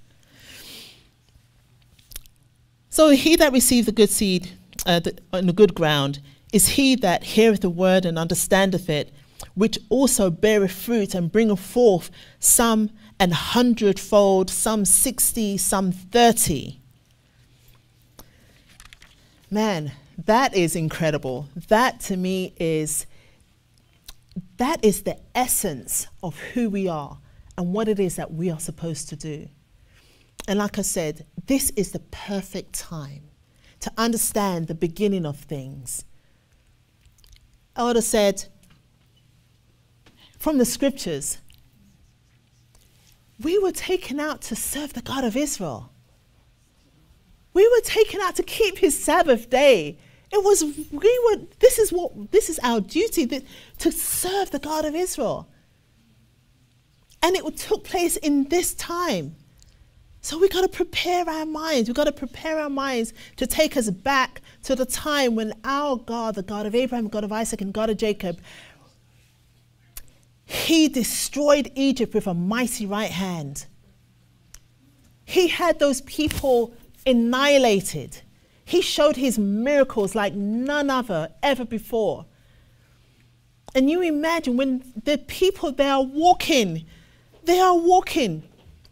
So he that received the good seed uh, the, on the good ground is he that heareth the word and understandeth it, which also beareth fruit and bringeth forth some an hundredfold, some sixty, some thirty. Man, that is incredible. That to me is, that is the essence of who we are and what it is that we are supposed to do. And like I said, this is the perfect time to understand the beginning of things. Elder said, from the scriptures, we were taken out to serve the God of Israel. We were taken out to keep his Sabbath day. It was, we were, this is what, this is our duty, that, to serve the God of Israel. And it took place in this time. So we got to prepare our minds. We've got to prepare our minds to take us back to the time when our God, the God of Abraham, God of Isaac, and God of Jacob, he destroyed Egypt with a mighty right hand. He had those people annihilated. He showed his miracles like none other ever before. And you imagine when the people, they are walking, they are walking,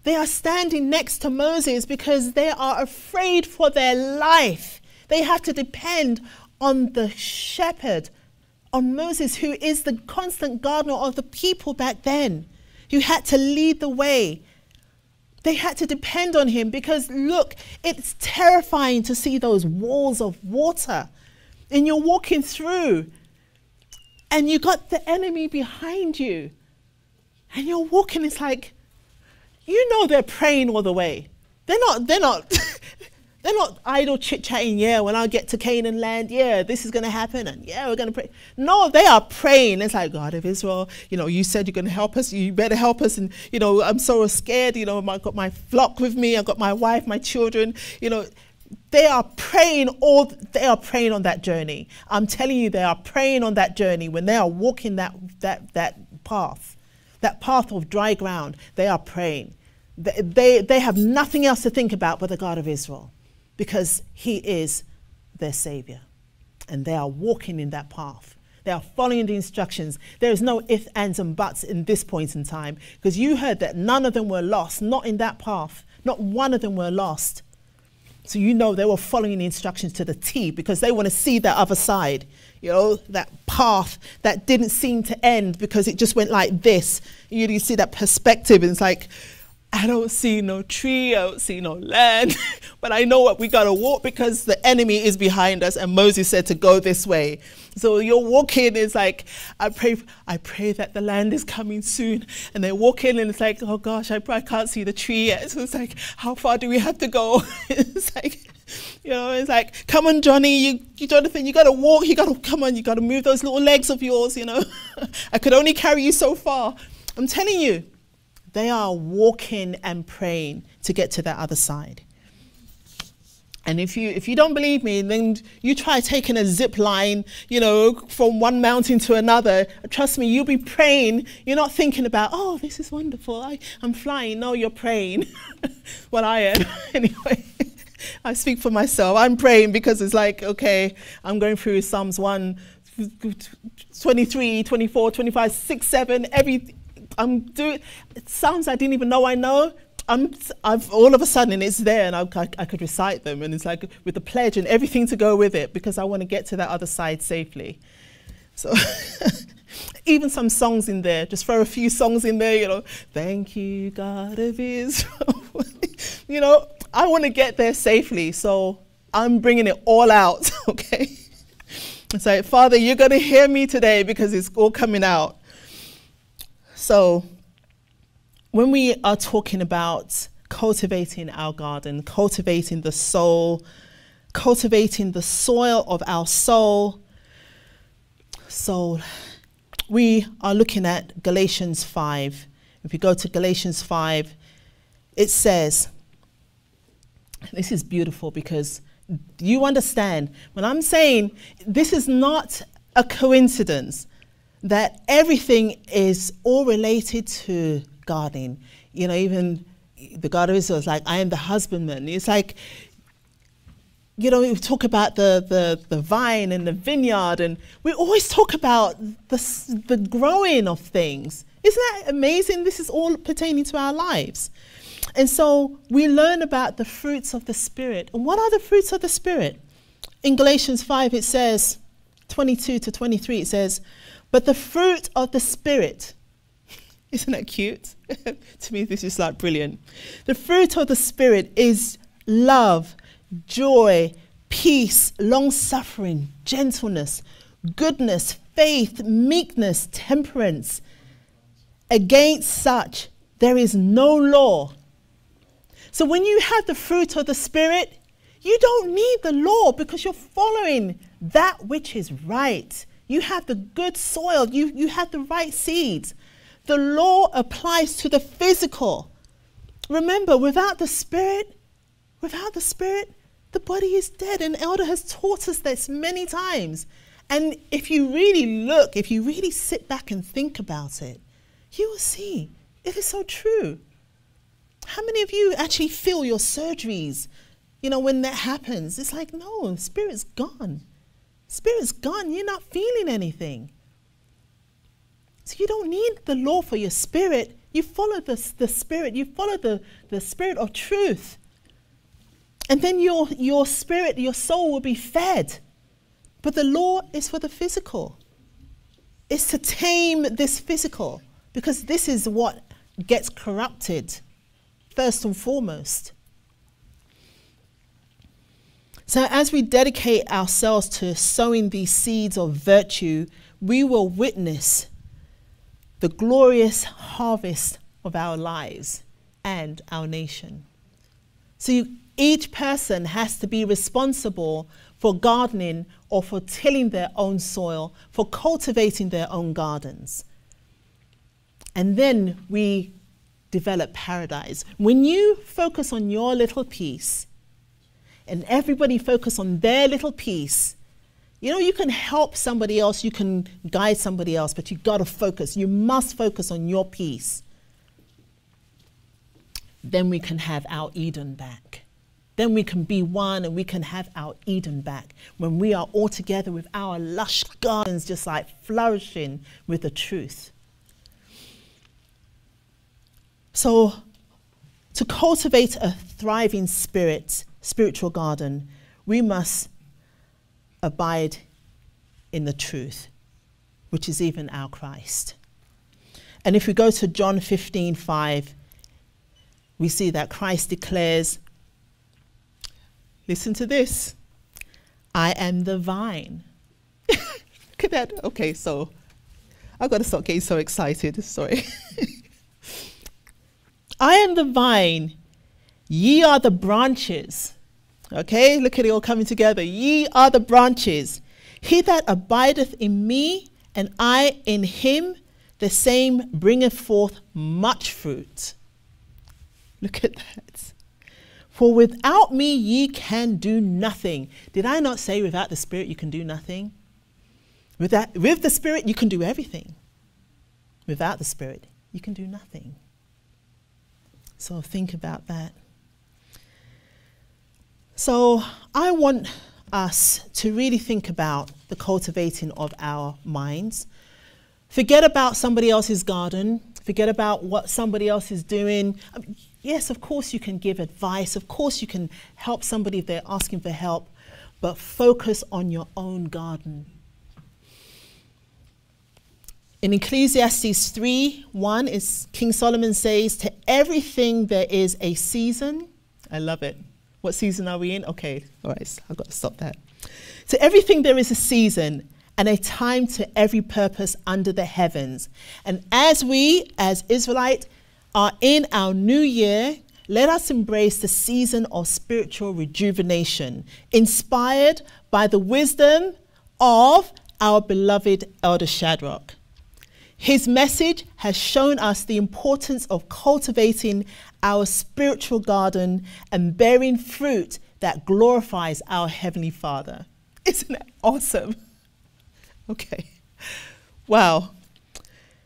they are standing next to Moses because they are afraid for their life. They have to depend on the shepherd, on Moses, who is the constant gardener of the people back then, who had to lead the way. They had to depend on him because, look, it's terrifying to see those walls of water and you're walking through and you got the enemy behind you and you're walking. It's like, you know, they're praying all the way. They're not, they're not, they're not idle chit-chatting, yeah, when I get to Canaan land, yeah, this is going to happen and yeah, we're going to pray. No, they are praying. It's like, God of Israel, you know, you said you're going to help us. You better help us. And, you know, I'm so scared. You know, I've got my flock with me. I've got my wife, my children. You know, they are praying all, they are praying on that journey. I'm telling you, they are praying on that journey when they are walking that, that, that path, that path of dry ground. They are praying. They, they, they have nothing else to think about but the God of Israel, because he is their savior. And they are walking in that path. They are following the instructions. There is no ifs, ands, and buts in this point in time, because you heard that none of them were lost, not in that path. Not one of them were lost. So you know they were following the instructions to the T, because they want to see that other side, you know, that path that didn't seem to end because it just went like this. You, you see that perspective and it's like, I don't see no tree, I don't see no land, but I know what we gotta walk because the enemy is behind us and Moses said to go this way. So you're walking, it's like, I pray I pray that the land is coming soon. And they walk in and it's like, oh gosh, I, I can't see the tree yet. So it's like, how far do we have to go? It's like, you know, it's like, come on, Johnny, you, you Jonathan, you gotta walk, you gotta, come on, you gotta move those little legs of yours, you know. I could only carry you so far. I'm telling you, they are walking and praying to get to that other side. And if you, if you don't believe me, then you try taking a zip line, you know, from one mountain to another. Trust me, you'll be praying. You're not thinking about, oh, this is wonderful, I, I'm flying. No, you're praying. Well, I am. Anyway, I speak for myself. I'm praying because it's like, okay, I'm going through Psalms one, twenty-three, twenty-four, twenty-five, six, seven, every. I'm doing, it sounds I didn't even know I know. I'm, I've, all of a sudden it's there and I, I, I could recite them, and it's like with the pledge and everything to go with it, because I want to get to that other side safely. So even some songs in there, just throw a few songs in there, you know, thank you God of Israel. You know, I want to get there safely, so I'm bringing it all out, okay? It's like, Father, you're going to hear me today because it's all coming out. So when we are talking about cultivating our garden, cultivating the soul, cultivating the soil of our soul, soul, we are looking at Galatians five. If you go to Galatians five, it says, this is beautiful because you understand when I'm saying this is not a coincidence that everything is all related to gardening. You know, even the God of Israel is like, I am the husbandman. It's like, you know, we talk about the, the, the vine and the vineyard, and we always talk about the, the growing of things. Isn't that amazing? This is all pertaining to our lives. And so we learn about the fruits of the Spirit. And what are the fruits of the Spirit? In Galatians five, it says, twenty-two to twenty-three, it says, but the fruit of the Spirit, isn't that cute? To me, this is like brilliant. The fruit of the Spirit is love, joy, peace, long-suffering, gentleness, goodness, faith, meekness, temperance. Against such, there is no law. So when you have the fruit of the Spirit, you don't need the law because you're following that which is right. You have the good soil. You, you have the right seeds. The law applies to the physical. Remember, without the Spirit, without the Spirit, the body is dead. And Elder has taught us this many times. And if you really look, if you really sit back and think about it, you will see it is so true. How many of you actually feel your surgeries, you know, when that happens? It's like, no, Spirit's gone. Spirit's gone. You're not feeling anything. So you don't need the law for your spirit. You follow the, the Spirit. You follow the, the Spirit of truth. And then your, your spirit, your soul will be fed. But the law is for the physical. It's to tame this physical, because this is what gets corrupted first and foremost. So as we dedicate ourselves to sowing these seeds of virtue, we will witness the glorious harvest of our lives and our nation. So you, each person has to be responsible for gardening or for tilling their own soil, for cultivating their own gardens. And then we develop paradise. When you focus on your little piece and everybody focus on their little piece, you know, you can help somebody else, you can guide somebody else, but you've got to focus. You must focus on your peace. Then we can have our Eden back. Then we can be one and we can have our Eden back when we are all together with our lush gardens just like flourishing with the truth. So to cultivate a thriving spirit, spiritual garden, we must abide in the truth, which is even our Christ. And if we go to John fifteen five, we see that Christ declares, listen to this, I am the vine. Look at that. Okay, so I've got to stop getting so excited, sorry. I am the vine, ye are the branches. Okay, look at it all coming together. Ye are the branches. He that abideth in me and I in him, the same bringeth forth much fruit. Look at that. For without me ye can do nothing. Did I not say without the Spirit you can do nothing? With, that, with the Spirit you can do everything. Without the Spirit you can do nothing. So think about that. So I want us to really think about the cultivating of our minds. Forget about somebody else's garden. Forget about what somebody else is doing. Um, yes, of course you can give advice. Of course you can help somebody if they're asking for help. But focus on your own garden. In Ecclesiastes three one, it's King Solomon says, to everything there is a season. I love it. What season are we in? Okay, all right, I've got to stop that. So everything there is a season and a time to every purpose under the heavens. And as we, as Israelites, are in our new year, let us embrace the season of spiritual rejuvenation, inspired by the wisdom of our beloved Elder Shadrock. His message has shown us the importance of cultivating our spiritual garden and bearing fruit that glorifies our Heavenly Father. Isn't that awesome? Okay. Wow.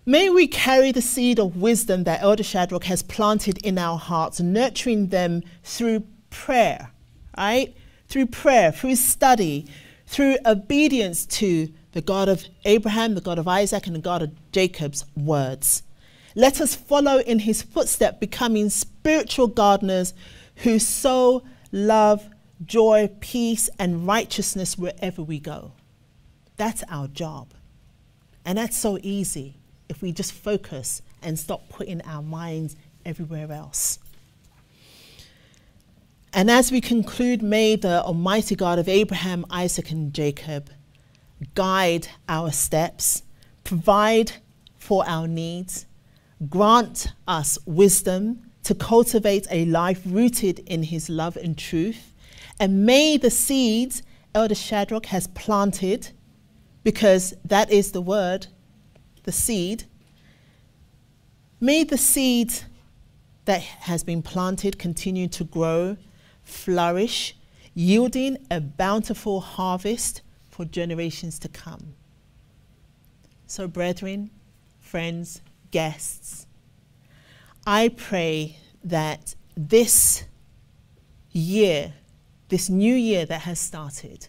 May we carry the seed of wisdom that Elder Shadrock has planted in our hearts, nurturing them through prayer, right? Through prayer, through study, through obedience to the God of Abraham, the God of Isaac, and the God of Jacob's words. Let us follow in his footstep, becoming spiritual gardeners who sow love, joy, peace, and righteousness wherever we go. That's our job. And that's so easy if we just focus and stop putting our minds everywhere else. And as we conclude, may the Almighty God of Abraham, Isaac, and Jacob guide our steps, provide for our needs, grant us wisdom to cultivate a life rooted in his love and truth. And may the seeds Elder Shadrock has planted, because that is the word, the seed, may the seed that has been planted continue to grow, flourish, yielding a bountiful harvest for generations to come. So brethren, friends, guests, I pray that this year, this new year that has started,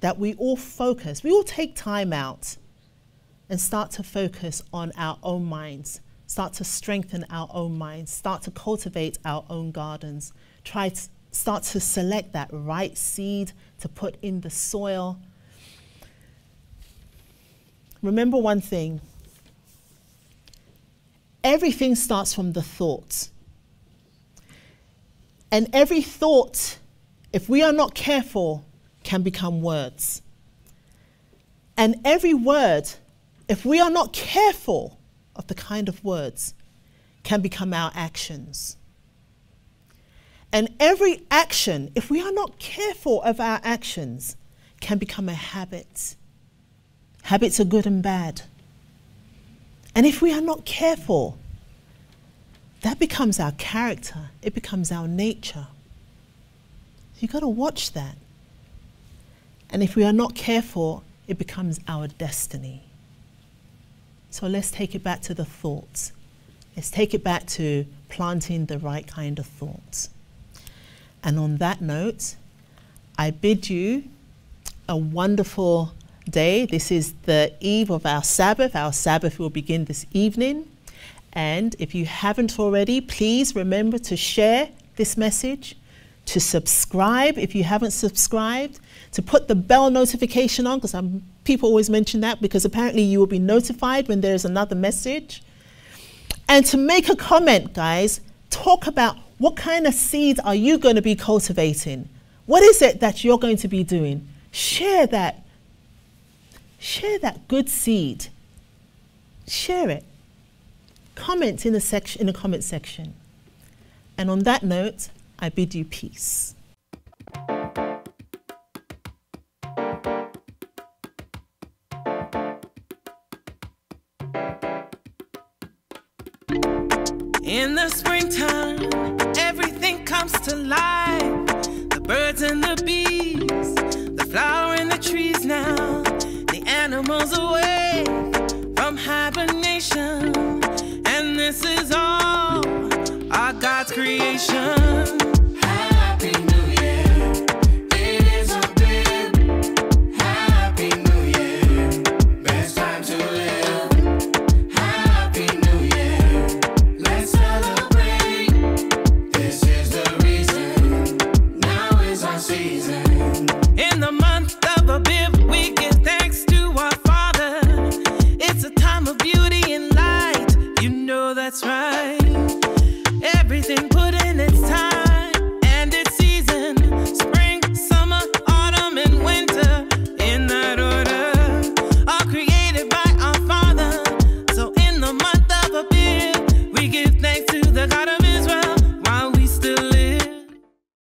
that we all focus, we all take time out and start to focus on our own minds, start to strengthen our own minds, start to cultivate our own gardens, try to start to select that right seed to put in the soil. Remember one thing. Everything starts from the thought. And every thought, if we are not careful, can become words. And every word, if we are not careful of the kind of words, can become our actions. And every action, if we are not careful of our actions, can become a habit. Habits are good and bad. And if we are not careful, that becomes our character. It becomes our nature. You've got to watch that. And if we are not careful, it becomes our destiny. So let's take it back to the thoughts. Let's take it back to planting the right kind of thoughts. And on that note, I bid you a wonderful day. This is the eve of our Sabbath. Our Sabbath will begin this evening. And if you haven't already, please remember to share this message, to subscribe if you haven't subscribed, to put the bell notification on, because people always mention that, because apparently you will be notified when there's another message. And to make a comment, guys, talk about what kind of seeds are you going to be cultivating? What is it that you're going to be doing? Share that. Share that good seed. Share it. Comment in the section, in the comment section. And on that note, I bid you peace. In the springtime, everything comes to life. The birds and the bees, the flower and the trees now. The animals awake from hibernation. And this is all our God's creation. Happy New Year, it is a bit. Happy New Year, best time to live. That's right.